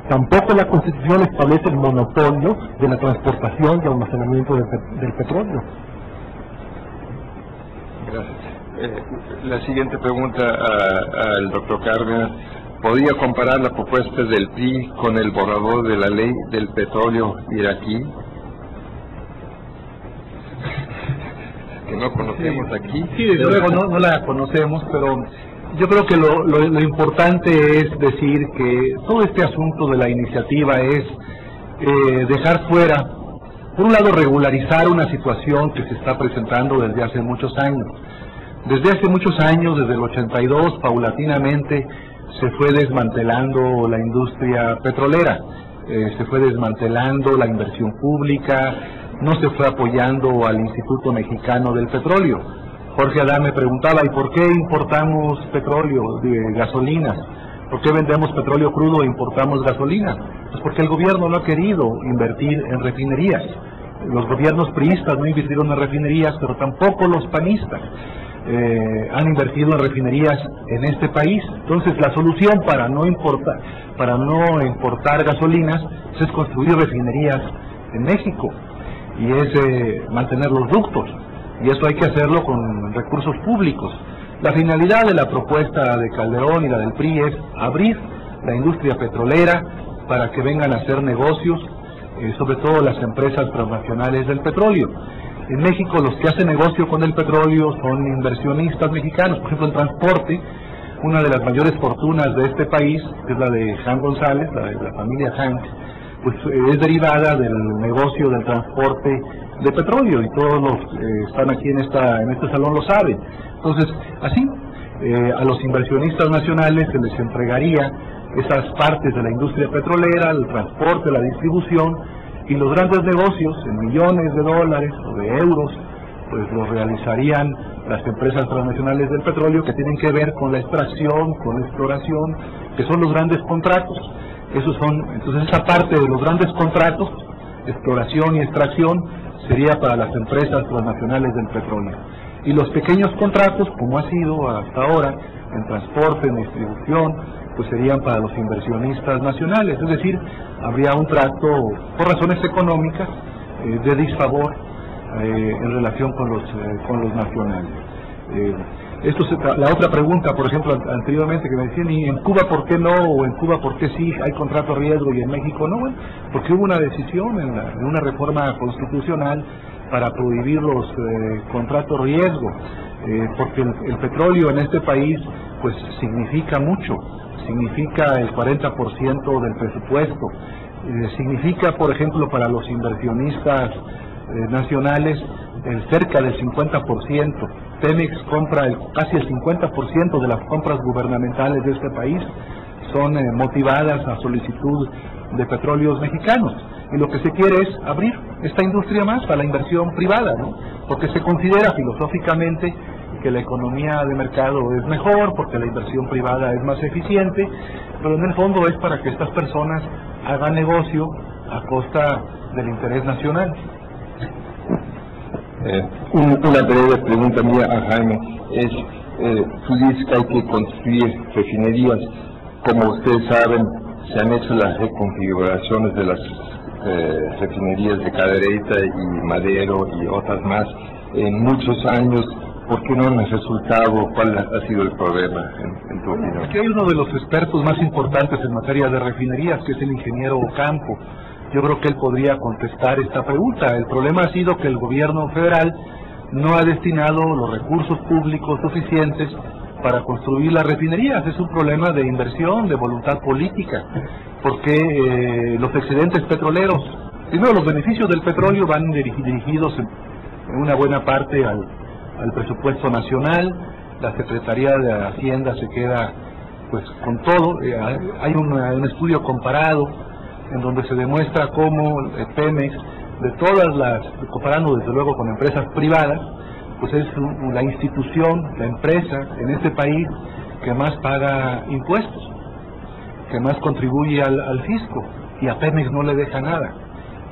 Tampoco la Constitución establece el monopolio de la transportación y almacenamiento del, pet del petróleo. Gracias. Eh, la siguiente pregunta al doctor Cárdenas. ¿Podría comparar la propuesta del P R I con el borrador de la ley del petróleo iraquí? Que no conocemos sí. aquí. Sí, desde luego no, no la conocemos, pero yo creo que lo, lo, lo importante es decir que todo este asunto de la iniciativa es eh, dejar fuera, por un lado, regularizar una situación que se está presentando desde hace muchos años. Desde hace muchos años, desde el ochenta y dos, paulatinamente se fue desmantelando la industria petrolera, eh, se fue desmantelando la inversión pública, no se fue apoyando al Instituto Mexicano del Petróleo. Jorge Adame preguntaba, ¿y por qué importamos petróleo, de gasolinas? ¿Por qué vendemos petróleo crudo e importamos gasolina? Pues porque el gobierno no ha querido invertir en refinerías. Los gobiernos priistas no invirtieron en refinerías, pero tampoco los panistas eh, han invertido en refinerías en este país. Entonces la solución para no importar, para no importar gasolinas es construir refinerías en México y es eh, mantener los ductos. Y eso hay que hacerlo con recursos públicos. La finalidad de la propuesta de Calderón y la del P R I es abrir la industria petrolera para que vengan a hacer negocios, eh, sobre todo las empresas transnacionales del petróleo. En México los que hacen negocio con el petróleo son inversionistas mexicanos, por ejemplo en transporte. Una de las mayores fortunas de este país, que es la de Hank González, la de la familia Hank, pues es derivada del negocio del transporte de petróleo, y todos los que eh, están aquí en, esta, en este salón lo saben. Entonces, así, eh, a los inversionistas nacionales se les entregaría esas partes de la industria petrolera, el transporte, la distribución, y los grandes negocios en millones de dólares o de euros, pues lo realizarían las empresas transnacionales del petróleo que tienen que ver con la extracción, con la exploración, que son los grandes contratos. Esos son, entonces esa parte de los grandes contratos, exploración y extracción, sería para las empresas transnacionales del petróleo. Y los pequeños contratos, como ha sido hasta ahora, en transporte, en distribución, pues serían para los inversionistas nacionales. Es decir, habría un trato, por razones económicas, eh, de disfavor, Eh, en relación con los, eh, con los nacionales. Eh, esto se la otra pregunta, por ejemplo, anteriormente que me decían, ¿y en Cuba por qué no? ¿O en Cuba por qué sí hay contrato riesgo y en México no? Bueno, porque hubo una decisión en, la, en una reforma constitucional para prohibir los eh, contratos riesgo, eh, porque el, el petróleo en este país pues significa mucho, significa el cuarenta por ciento del presupuesto, eh, significa, por ejemplo, para los inversionistas Eh, nacionales, eh, cerca del cincuenta por ciento. Pemex compra el, casi el cincuenta por ciento de las compras gubernamentales de este país son eh, motivadas a solicitud de petróleos mexicanos, y lo que se quiere es abrir esta industria más para la inversión privada, ¿no? Porque se considera filosóficamente que la economía de mercado es mejor, porque la inversión privada es más eficiente, pero en el fondo es para que estas personas hagan negocio a costa del interés nacional. Eh, un, una breve pregunta mía a Jaime es, eh, tú dices que hay que construir refinerías. Como ustedes saben, se han hecho las reconfiguraciones de las eh, refinerías de Cadereyta y Madero y otras más en muchos años. ¿Por qué no han resultado? ¿Cuál ha sido el problema en, en tu opinión? Aquí hay uno de los expertos más importantes en materia de refinerías, que es el ingeniero Ocampo. Yo creo que él podría contestar esta pregunta. El problema ha sido que el gobierno federal no ha destinado los recursos públicos suficientes para construir las refinerías. Es un problema de inversión, de voluntad política, porque eh, los excedentes petroleros, primero los beneficios del petróleo van dirigidos en una buena parte al, al presupuesto nacional. La Secretaría de Hacienda se queda pues con todo. Eh, hay un, un estudio comparado en donde se demuestra cómo Pemex, de todas las, comparando desde luego con empresas privadas, pues es la institución, la empresa en este país que más paga impuestos, que más contribuye al, al fisco, y a Pemex no le deja nada.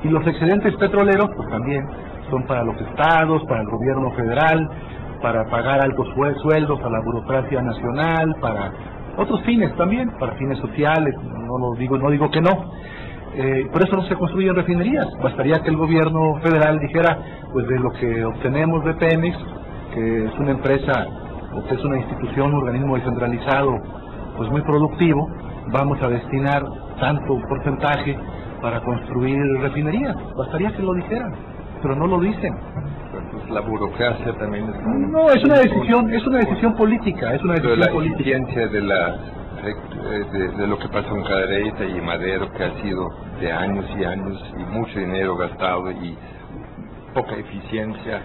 Y los excedentes petroleros pues también son para los estados, para el gobierno federal, para pagar altos sueldos a la burocracia nacional, para otros fines también, para fines sociales, no lo digo, no digo que no. Eh, por eso no se construyen refinerías. Bastaría que el gobierno federal dijera, pues de lo que obtenemos de Pemex, que es una empresa, que es una institución, un organismo descentralizado, pues muy productivo, vamos a destinar tanto porcentaje para construir refinerías. Bastaría que lo dijeran, pero no lo dicen. Entonces la burocracia también es... No, es una decisión, es una decisión política, es una decisión pero la política. Eficiencia de la... De, de lo que pasó en Cadereyta y Madero, que ha sido de años y años y mucho dinero gastado y poca eficiencia.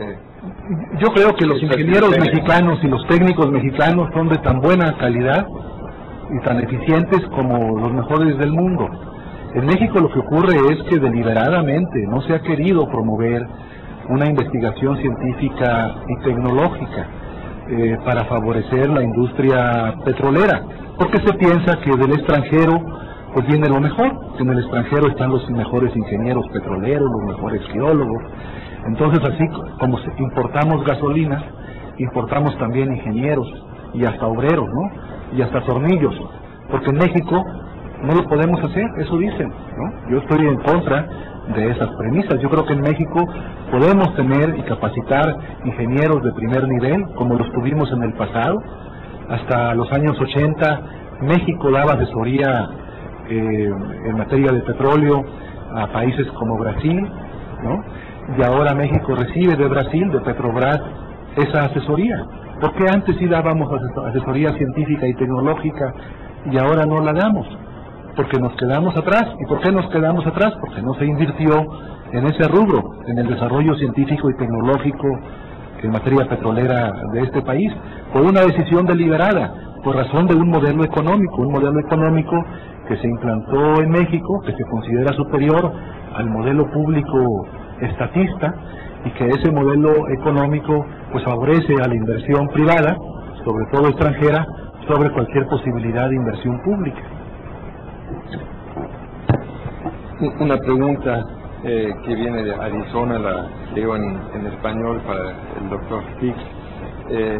Eh, Yo creo que los ingenieros mexicanos y los técnicos mexicanos son de tan buena calidad y tan eficientes como los mejores del mundo. En México lo que ocurre es que deliberadamente no se ha querido promover una investigación científica y tecnológica Eh, para favorecer la industria petrolera, porque se piensa que del extranjero pues viene lo mejor, que en el extranjero están los mejores ingenieros petroleros, los mejores geólogos. Entonces así como importamos gasolinas, importamos también ingenieros y hasta obreros, ¿no? Y hasta tornillos, porque en México no lo podemos hacer, eso dicen, ¿no? Yo estoy en contra de esas premisas. Yo creo que en México podemos tener y capacitar ingenieros de primer nivel, como los tuvimos en el pasado. Hasta los años ochenta, México daba asesoría eh, en materia de petróleo a países como Brasil, ¿no? Y ahora México recibe de Brasil, de Petrobras, esa asesoría. ¿Por qué antes sí dábamos asesoría científica y tecnológica y ahora no la damos? Porque nos quedamos atrás. ¿Y por qué nos quedamos atrás? Porque no se invirtió en ese rubro, en el desarrollo científico y tecnológico en materia petrolera de este país, por una decisión deliberada, por razón de un modelo económico, un modelo económico que se implantó en México, que se considera superior al modelo público estatista, y que ese modelo económico pues favorece a la inversión privada, sobre todo extranjera, sobre cualquier posibilidad de inversión pública. Una pregunta eh, que viene de Arizona, la leo en, en español para el doctor Fix. Eh,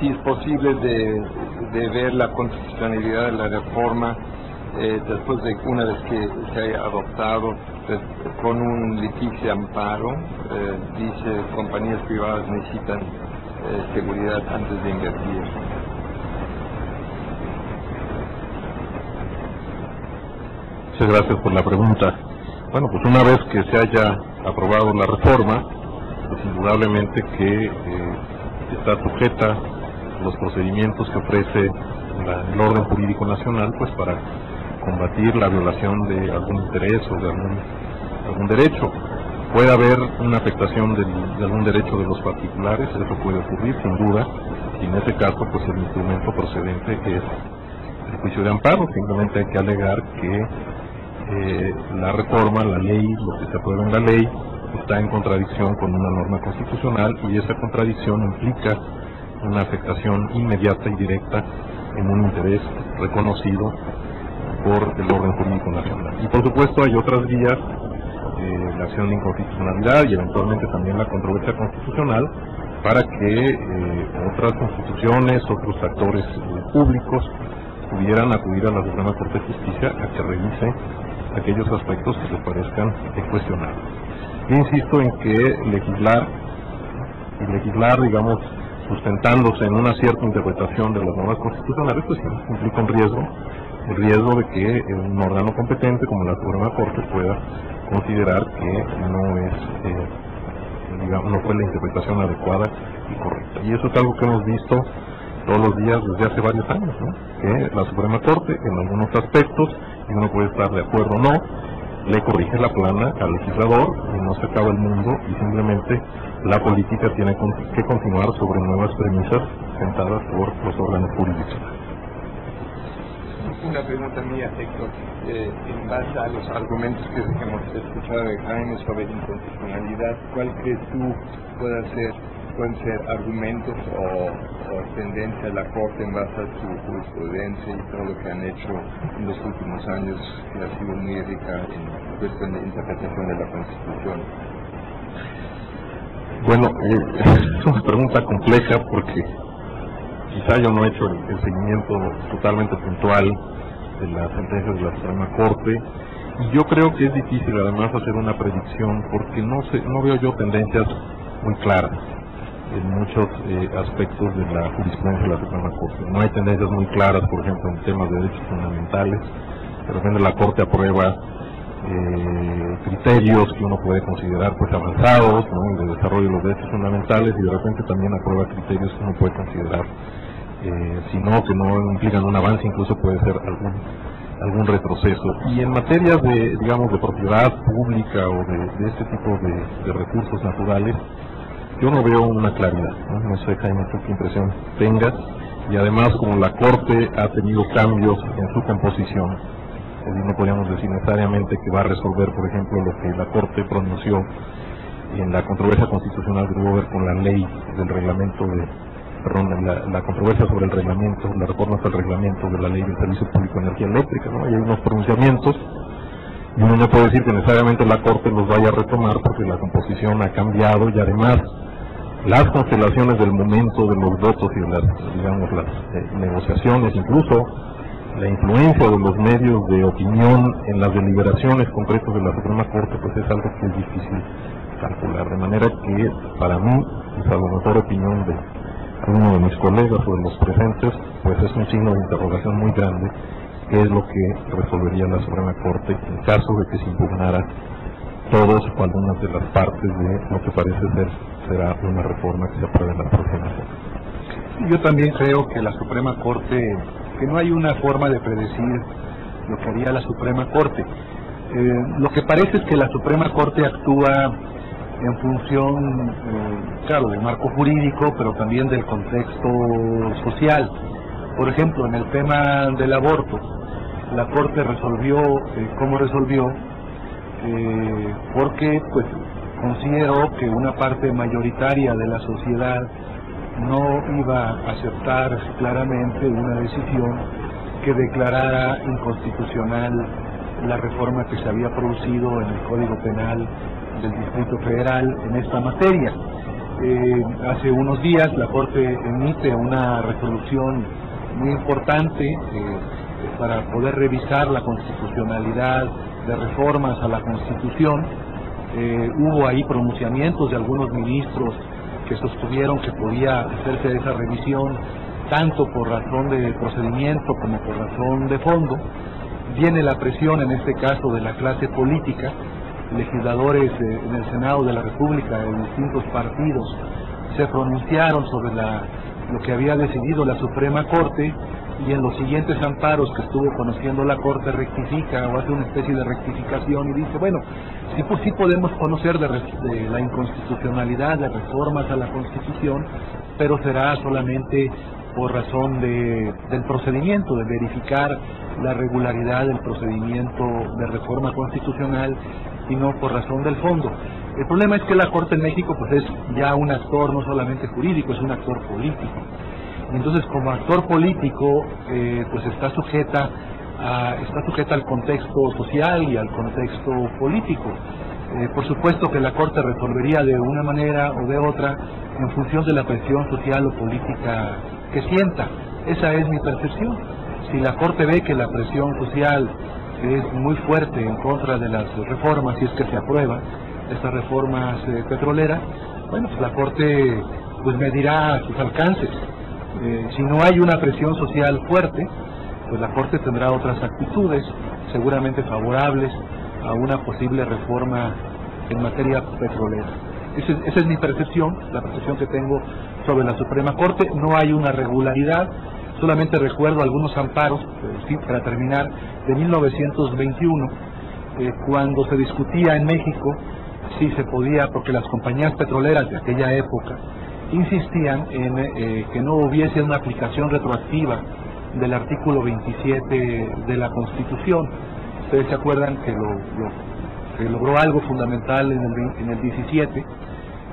si es posible de, de ver la constitucionalidad de la reforma eh, después de una vez que se haya adoptado, pues, con un litigio de amparo, eh, dice compañías privadas necesitan eh, seguridad antes de invertir. Muchas gracias por la pregunta. Bueno, pues una vez que se haya aprobado la reforma, pues indudablemente que eh, está sujeta a los procedimientos que ofrece la, el orden jurídico nacional, pues para combatir la violación de algún interés o de algún, algún derecho. Puede haber una afectación del, de algún derecho de los particulares, eso puede ocurrir sin duda, y en ese caso pues el instrumento procedente es el juicio de amparo. Simplemente hay que alegar que Eh, la reforma, la ley, lo que se aprueba en la ley, está en contradicción con una norma constitucional, y esa contradicción implica una afectación inmediata y directa en un interés reconocido por el orden jurídico nacional. Y por supuesto hay otras vías, eh, la acción de inconstitucionalidad y eventualmente también la controversia constitucional, para que eh, otras constituciones, otros actores eh, públicos pudieran acudir a la Suprema Corte de Justicia a que revise aquellos aspectos que les parezcan cuestionables. Yo insisto en que legislar, y legislar, digamos, sustentándose en una cierta interpretación de las normas constitucionales, pues implica un riesgo, el riesgo de que un órgano competente como la Suprema Corte pueda considerar que no es, eh, digamos, no fue la interpretación adecuada y correcta. Y eso es algo que hemos visto todos los días desde hace varios años, ¿no? Que la Suprema Corte, en algunos aspectos, y uno puede estar de acuerdo o no, le corrige la plana al legislador y no se acaba el mundo, y simplemente la política tiene que continuar sobre nuevas premisas sentadas por los órganos jurídicos. Una pregunta mía, Héctor, eh, en base a los argumentos que hemos escuchado de Jaime sobre inconstitucionalidad, ¿cuál crees tú pueda ser? Pueden ser argumentos o, o tendencias de la Corte en base a su jurisprudencia y todo lo que han hecho en los últimos años, que ha sido muy rica en cuestión de interpretación de la Constitución. Bueno, eh, es una pregunta compleja porque quizá yo no he hecho el, el seguimiento totalmente puntual de las sentencias de la Suprema Corte, y yo creo que es difícil además hacer una predicción porque no, se, no veo yo tendencias muy claras en muchos eh, aspectos de la jurisprudencia de la Suprema Corte. No hay tendencias muy claras, por ejemplo, en temas de derechos fundamentales. De repente la Corte aprueba eh, criterios que uno puede considerar pues avanzados, ¿no?, de desarrollo de los derechos fundamentales, y de repente también aprueba criterios que uno puede considerar, eh, si no, que no implican un avance, incluso puede ser algún, algún retroceso. Y en materia de, digamos, de propiedad pública o de, de este tipo de, de recursos naturales, yo no veo una claridad, ¿no? No sé, Jaime, tú qué impresión tengas. Y además, como la Corte ha tenido cambios en su composición, es decir, no podríamos decir necesariamente que va a resolver, por ejemplo, lo que la Corte pronunció en la controversia constitucional que hubo con la ley del reglamento de, perdón, la, la controversia sobre el reglamento, la reforma al reglamento de la ley del Servicio Público de Energía Eléctrica, ¿no? Y hay unos pronunciamientos, y uno no puede decir que necesariamente la Corte los vaya a retomar porque la composición ha cambiado, y además las constelaciones del momento de los votos y las, digamos, las eh, negociaciones, incluso la influencia de los medios de opinión en las deliberaciones concretas de la Suprema Corte, pues es algo que es difícil calcular, de manera que para mí, y salvo mejor opinión de alguno de mis colegas o de los presentes, pues es un signo de interrogación muy grande, qué es lo que resolvería la Suprema Corte en caso de que se impugnara todas o algunas de las partes de lo que parece ser será una reforma que se apruebe en la próxima. Yo también creo que la Suprema Corte, que no hay una forma de predecir lo que haría la Suprema Corte. Eh, lo que parece es que la Suprema Corte actúa en función, eh, claro, del marco jurídico, pero también del contexto social. Por ejemplo, en el tema del aborto, la Corte resolvió, eh, ¿cómo resolvió? Eh, porque pues consideró que una parte mayoritaria de la sociedad no iba a aceptar claramente una decisión que declarara inconstitucional la reforma que se había producido en el Código Penal del Distrito Federal en esta materia. Eh, hace unos días la Corte emite una resolución muy importante eh, para poder revisar la constitucionalidad de reformas a la Constitución. Eh, hubo ahí pronunciamientos de algunos ministros que sostuvieron que podía hacerse esa revisión tanto por razón de procedimiento como por razón de fondo. Viene la presión en este caso de la clase política, legisladores eh, en el Senado de la República de distintos partidos se pronunciaron sobre la, lo que había decidido la Suprema Corte, y en los siguientes amparos que estuvo conociendo la Corte rectifica o hace una especie de rectificación y dice, bueno, sí, pues, sí podemos conocer de, de la inconstitucionalidad de reformas a la Constitución, pero será solamente por razón de, del procedimiento, de verificar la regularidad del procedimiento de reforma constitucional y no por razón del fondo. El problema es que la Corte en México pues es ya un actor no solamente jurídico, es un actor político. Entonces, como actor político, eh, pues está sujeta, a, está sujeta al contexto social y al contexto político. Eh, por supuesto que la Corte resolvería de una manera o de otra en función de la presión social o política que sienta. Esa es mi percepción. Si la Corte ve que la presión social es muy fuerte en contra de las reformas, si es que se aprueba estas reformas eh, petroleras, bueno, pues la Corte pues medirá sus alcances. Eh, si no hay una presión social fuerte, pues la Corte tendrá otras actitudes seguramente favorables a una posible reforma en materia petrolera. Ese, esa es mi percepción, la percepción que tengo sobre la Suprema Corte. No hay una regularidad, solamente recuerdo algunos amparos, eh, sí, para terminar, de mil novecientos veintiuno, eh, cuando se discutía en México si se podía, porque las compañías petroleras de aquella época insistían en eh, que no hubiese una aplicación retroactiva del artículo veintisiete de la Constitución. Ustedes se acuerdan que lo, lo, se logró algo fundamental en el, en el diecisiete,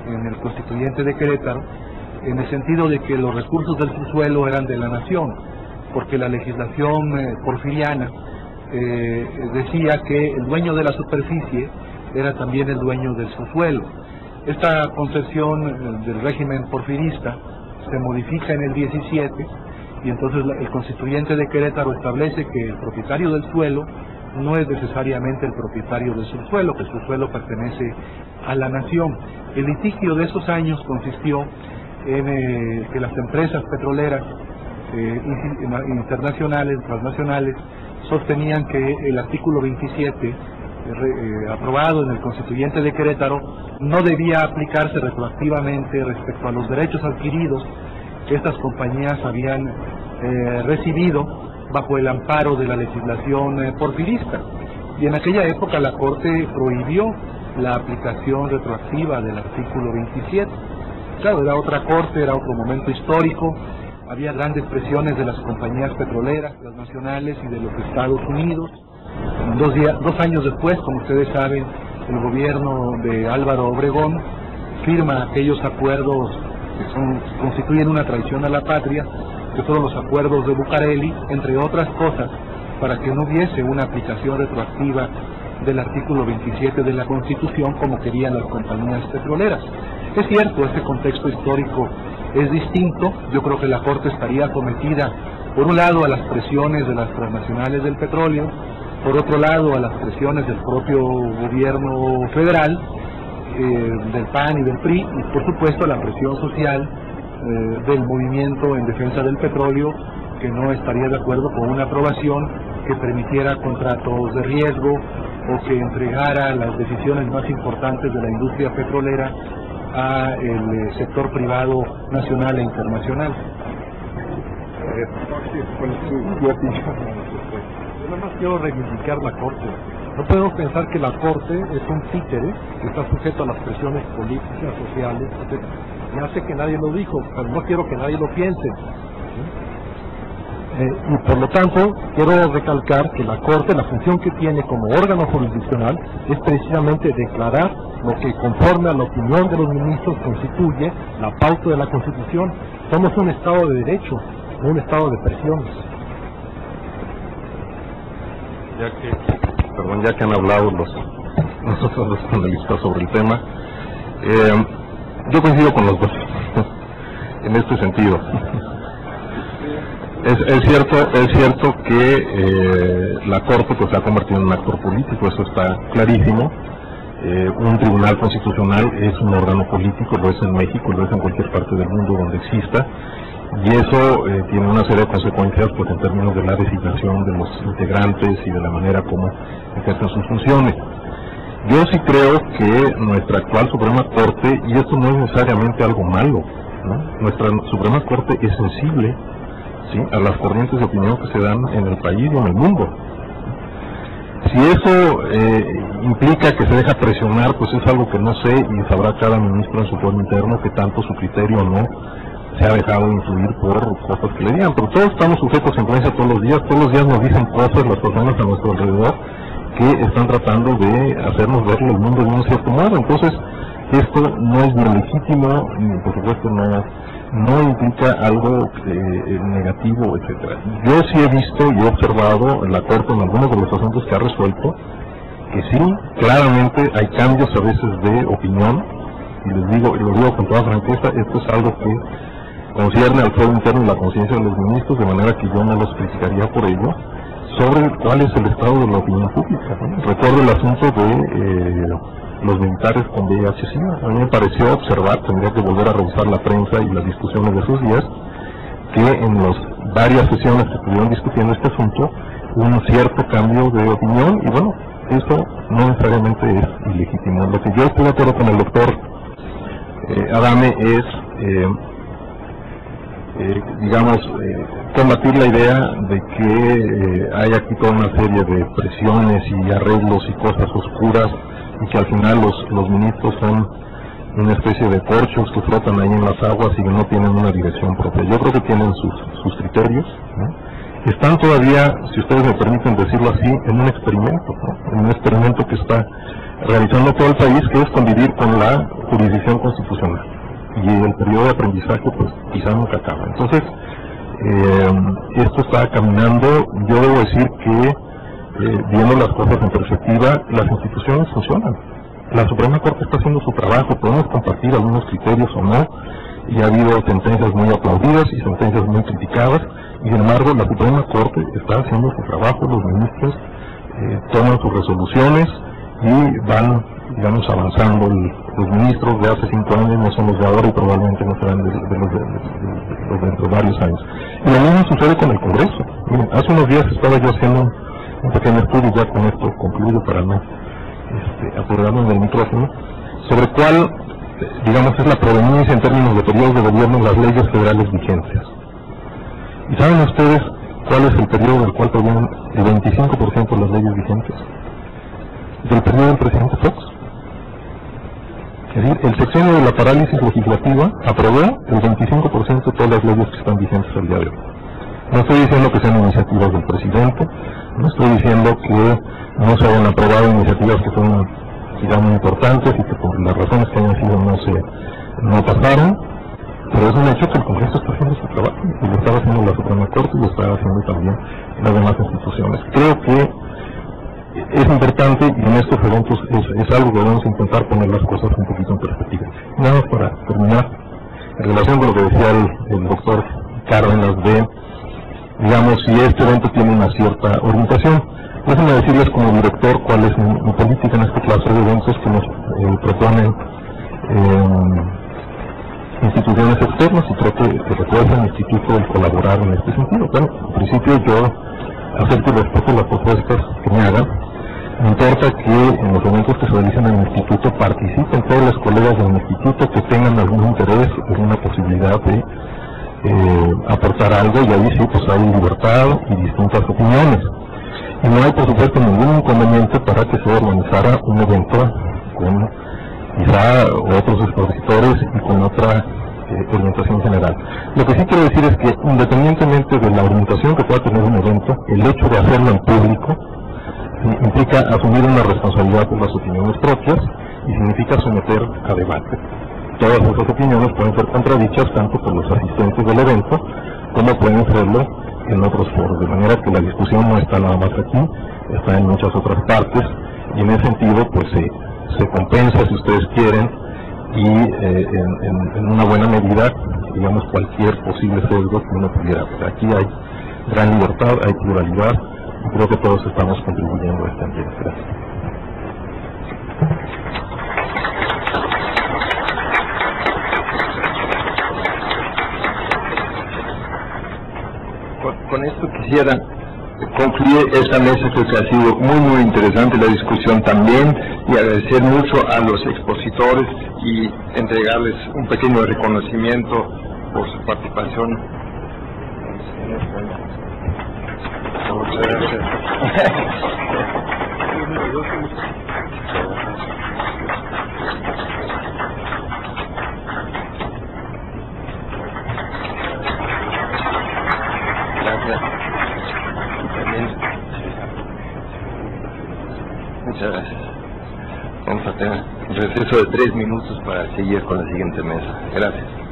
en el constituyente de Querétaro, en el sentido de que los recursos del subsuelo eran de la nación, porque la legislación eh, porfiriana eh, decía que el dueño de la superficie era también el dueño del subsuelo. Esta concepción del régimen porfirista se modifica en el diecisiete y entonces el constituyente de Querétaro establece que el propietario del suelo no es necesariamente el propietario del subsuelo, que el subsuelo pertenece a la nación. El litigio de esos años consistió en eh, que las empresas petroleras eh, internacionales, transnacionales, sostenían que el artículo veintisiete Eh, aprobado en el constituyente de Querétaro no debía aplicarse retroactivamente respecto a los derechos adquiridos que estas compañías habían eh, recibido bajo el amparo de la legislación eh, porfirista, y en aquella época la Corte prohibió la aplicación retroactiva del artículo veintisiete. Claro, era otra Corte, era otro momento histórico, había grandes presiones de las compañías petroleras, las nacionales y de los Estados Unidos. Dos, días, dos años después, como ustedes saben, el gobierno de Álvaro Obregón firma aquellos acuerdos que son, constituyen una traición a la patria, que fueron los acuerdos de Bucareli, entre otras cosas, para que no hubiese una aplicación retroactiva del artículo veintisiete de la Constitución como querían las compañías petroleras. Es cierto, este contexto histórico es distinto, yo creo que la Corte estaría sometida por un lado a las presiones de las transnacionales del petróleo, por otro lado a las presiones del propio gobierno federal, eh, del P A N y del P R I, y por supuesto a la presión social eh, del movimiento en defensa del petróleo, que no estaría de acuerdo con una aprobación que permitiera contratos de riesgo o que entregara las decisiones más importantes de la industria petrolera al sector privado nacional e internacional. Yo nada más quiero reivindicar la Corte. No podemos pensar que la Corte es un títere que está sujeto a las presiones políticas, sociales, etcétera. Ya sé que nadie lo dijo, pero no quiero que nadie lo piense. Eh, y por lo tanto, quiero recalcar que la Corte, la función que tiene como órgano jurisdiccional, es precisamente declarar lo que conforme a la opinión de los ministros constituye la pauta de la Constitución. Somos un Estado de derecho, no un Estado de presiones. Ya que, perdón, ya que han hablado los, nosotros los panelistas sobre el tema, eh, yo coincido con los dos en este sentido. Es, es cierto, es cierto que eh, la Corte pues, se ha convertido en un actor político, eso está clarísimo. Eh, un tribunal constitucional es un órgano político, lo es en México, lo es en cualquier parte del mundo donde exista, y eso eh, tiene una serie de consecuencias pues, en términos de la designación de los integrantes y de la manera como ejercen sus funciones. Yo sí creo que nuestra actual Suprema Corte, y esto no es necesariamente algo malo, ¿no? Nuestra Suprema Corte es sensible, ¿sí?, a las corrientes de opinión que se dan en el país y en el mundo. Si eso eh, implica que se deja presionar, pues es algo que no sé, y sabrá cada ministro en su pueblo interno que tanto su criterio no se ha dejado influir por cosas que le digan, pero todos estamos sujetos a influencia todos los días, todos los días nos dicen cosas las personas a nuestro alrededor que están tratando de hacernos ver el mundo de un cierto modo. Entonces esto no es ni legítimo, ni por supuesto no, no implica algo eh, negativo, etcétera. Yo sí he visto y he observado en la Corte en algunos de los asuntos que ha resuelto que sí, claramente hay cambios a veces de opinión, y les digo, y lo digo con toda franqueza, esto es algo que concierne al fuego interno y la conciencia de los ministros, de manera que yo no los criticaría por ello, sobre cuál es el estado de la opinión pública, ¿no? Recuerdo el asunto de... Eh, los militares con V I H SIDA. A mí me pareció observar, tendría que volver a revisar la prensa y las discusiones de esos días, que en las varias sesiones que estuvieron discutiendo este asunto, hubo un cierto cambio de opinión, y bueno, eso no necesariamente es ilegítimo. Lo que yo estoy de acuerdo con el doctor eh, Adame es, eh, eh, digamos, eh, combatir la idea de que eh, hay aquí toda una serie de presiones y arreglos y cosas oscuras, y que al final los, los ministros son una especie de corchos que flotan ahí en las aguas y que no tienen una dirección propia. Yo creo que tienen sus, sus criterios, ¿no? Están todavía, si ustedes me permiten decirlo así, en un experimento, ¿no? En un experimento que está realizando todo el país, que es convivir con la jurisdicción constitucional, y el periodo de aprendizaje pues quizá nunca acaba. Entonces eh, esto está caminando. Yo debo decir que Eh, viendo las cosas en perspectiva, las instituciones funcionan. La Suprema Corte está haciendo su trabajo, podemos compartir algunos criterios o no, y ha habido sentencias muy aplaudidas y sentencias muy criticadas, y sin embargo la Suprema Corte está haciendo su trabajo, los ministros eh, toman sus resoluciones y van, digamos, avanzando. Los ministros de hace cinco años no son los de ahora y probablemente no serán de, de, de, de, de, de, de dentro de varios años. Y lo mismo sucede con el Congreso. Miren, hace unos días estaba yo haciendo un pequeño estudio, ya con esto concluido para no este, acordarnos del micrófono, sobre cuál, digamos, es la proveniencia en términos de periodos de gobierno en las leyes federales vigentes. ¿Y saben ustedes cuál es el periodo del cual provienen el veinticinco por ciento de las leyes vigentes? Del periodo del presidente Fox. Es decir, el sexenio de la parálisis legislativa aprobó el veinticinco por ciento de todas las leyes que están vigentes al día de hoy. No estoy diciendo que sean iniciativas del presidente, no estoy diciendo que no se hayan aprobado iniciativas que son, digamos, importantes y que por las razones que hayan sido no se no pasaron, pero es un hecho que el Congreso está haciendo su trabajo, y lo estaba haciendo la Suprema Corte y lo estaba haciendo también las demás instituciones. Creo que es importante, y en estos eventos es, es algo que debemos intentar poner las cosas un poquito en perspectiva. Nada más para terminar, en relación con lo que decía el, el doctor Cárdenas de digamos, si este evento tiene una cierta orientación. Déjenme decirles como director cuál es mi, mi política en esta clase de eventos que nos eh, proponen eh, instituciones externas, y creo que, que recuerda el instituto el colaborar en este sentido. Bueno, en principio yo acepto y respeto las propuestas que me hagan. Me importa que en los eventos que se realizan en el instituto participen todos los colegas del instituto que tengan algún interés, alguna posibilidad de eh, aportar algo, y ahí sí pues hay libertad y distintas opiniones. Y no hay por supuesto ningún inconveniente para que se organizara un evento con quizá otros expositores y con otra eh, orientación general. Lo que sí quiero decir es que independientemente de la orientación que pueda tener un evento, el hecho de hacerlo en público implica asumir una responsabilidad por las opiniones propias y significa someter a debate. Todas esas opiniones pueden ser contradichas tanto por los asistentes del evento como pueden serlo en otros foros, de manera que la discusión no está nada más aquí, está en muchas otras partes, y en ese sentido pues se, se compensa, si ustedes quieren, y eh, en, en, en una buena medida, digamos, cualquier posible sesgo que uno pudiera. Aquí hay gran libertad, hay pluralidad. Creo que todos estamos contribuyendo a este ambiente. Gracias. Con, con esto quisiera concluir esta mesa. Creo que ha sido muy, muy interesante la discusión también, y agradecer mucho a los expositores y entregarles un pequeño reconocimiento por su participación en esta. Muchas gracias. Gracias. Muchas gracias. Vamos a tener un receso de tres minutos para seguir con la siguiente mesa. Gracias.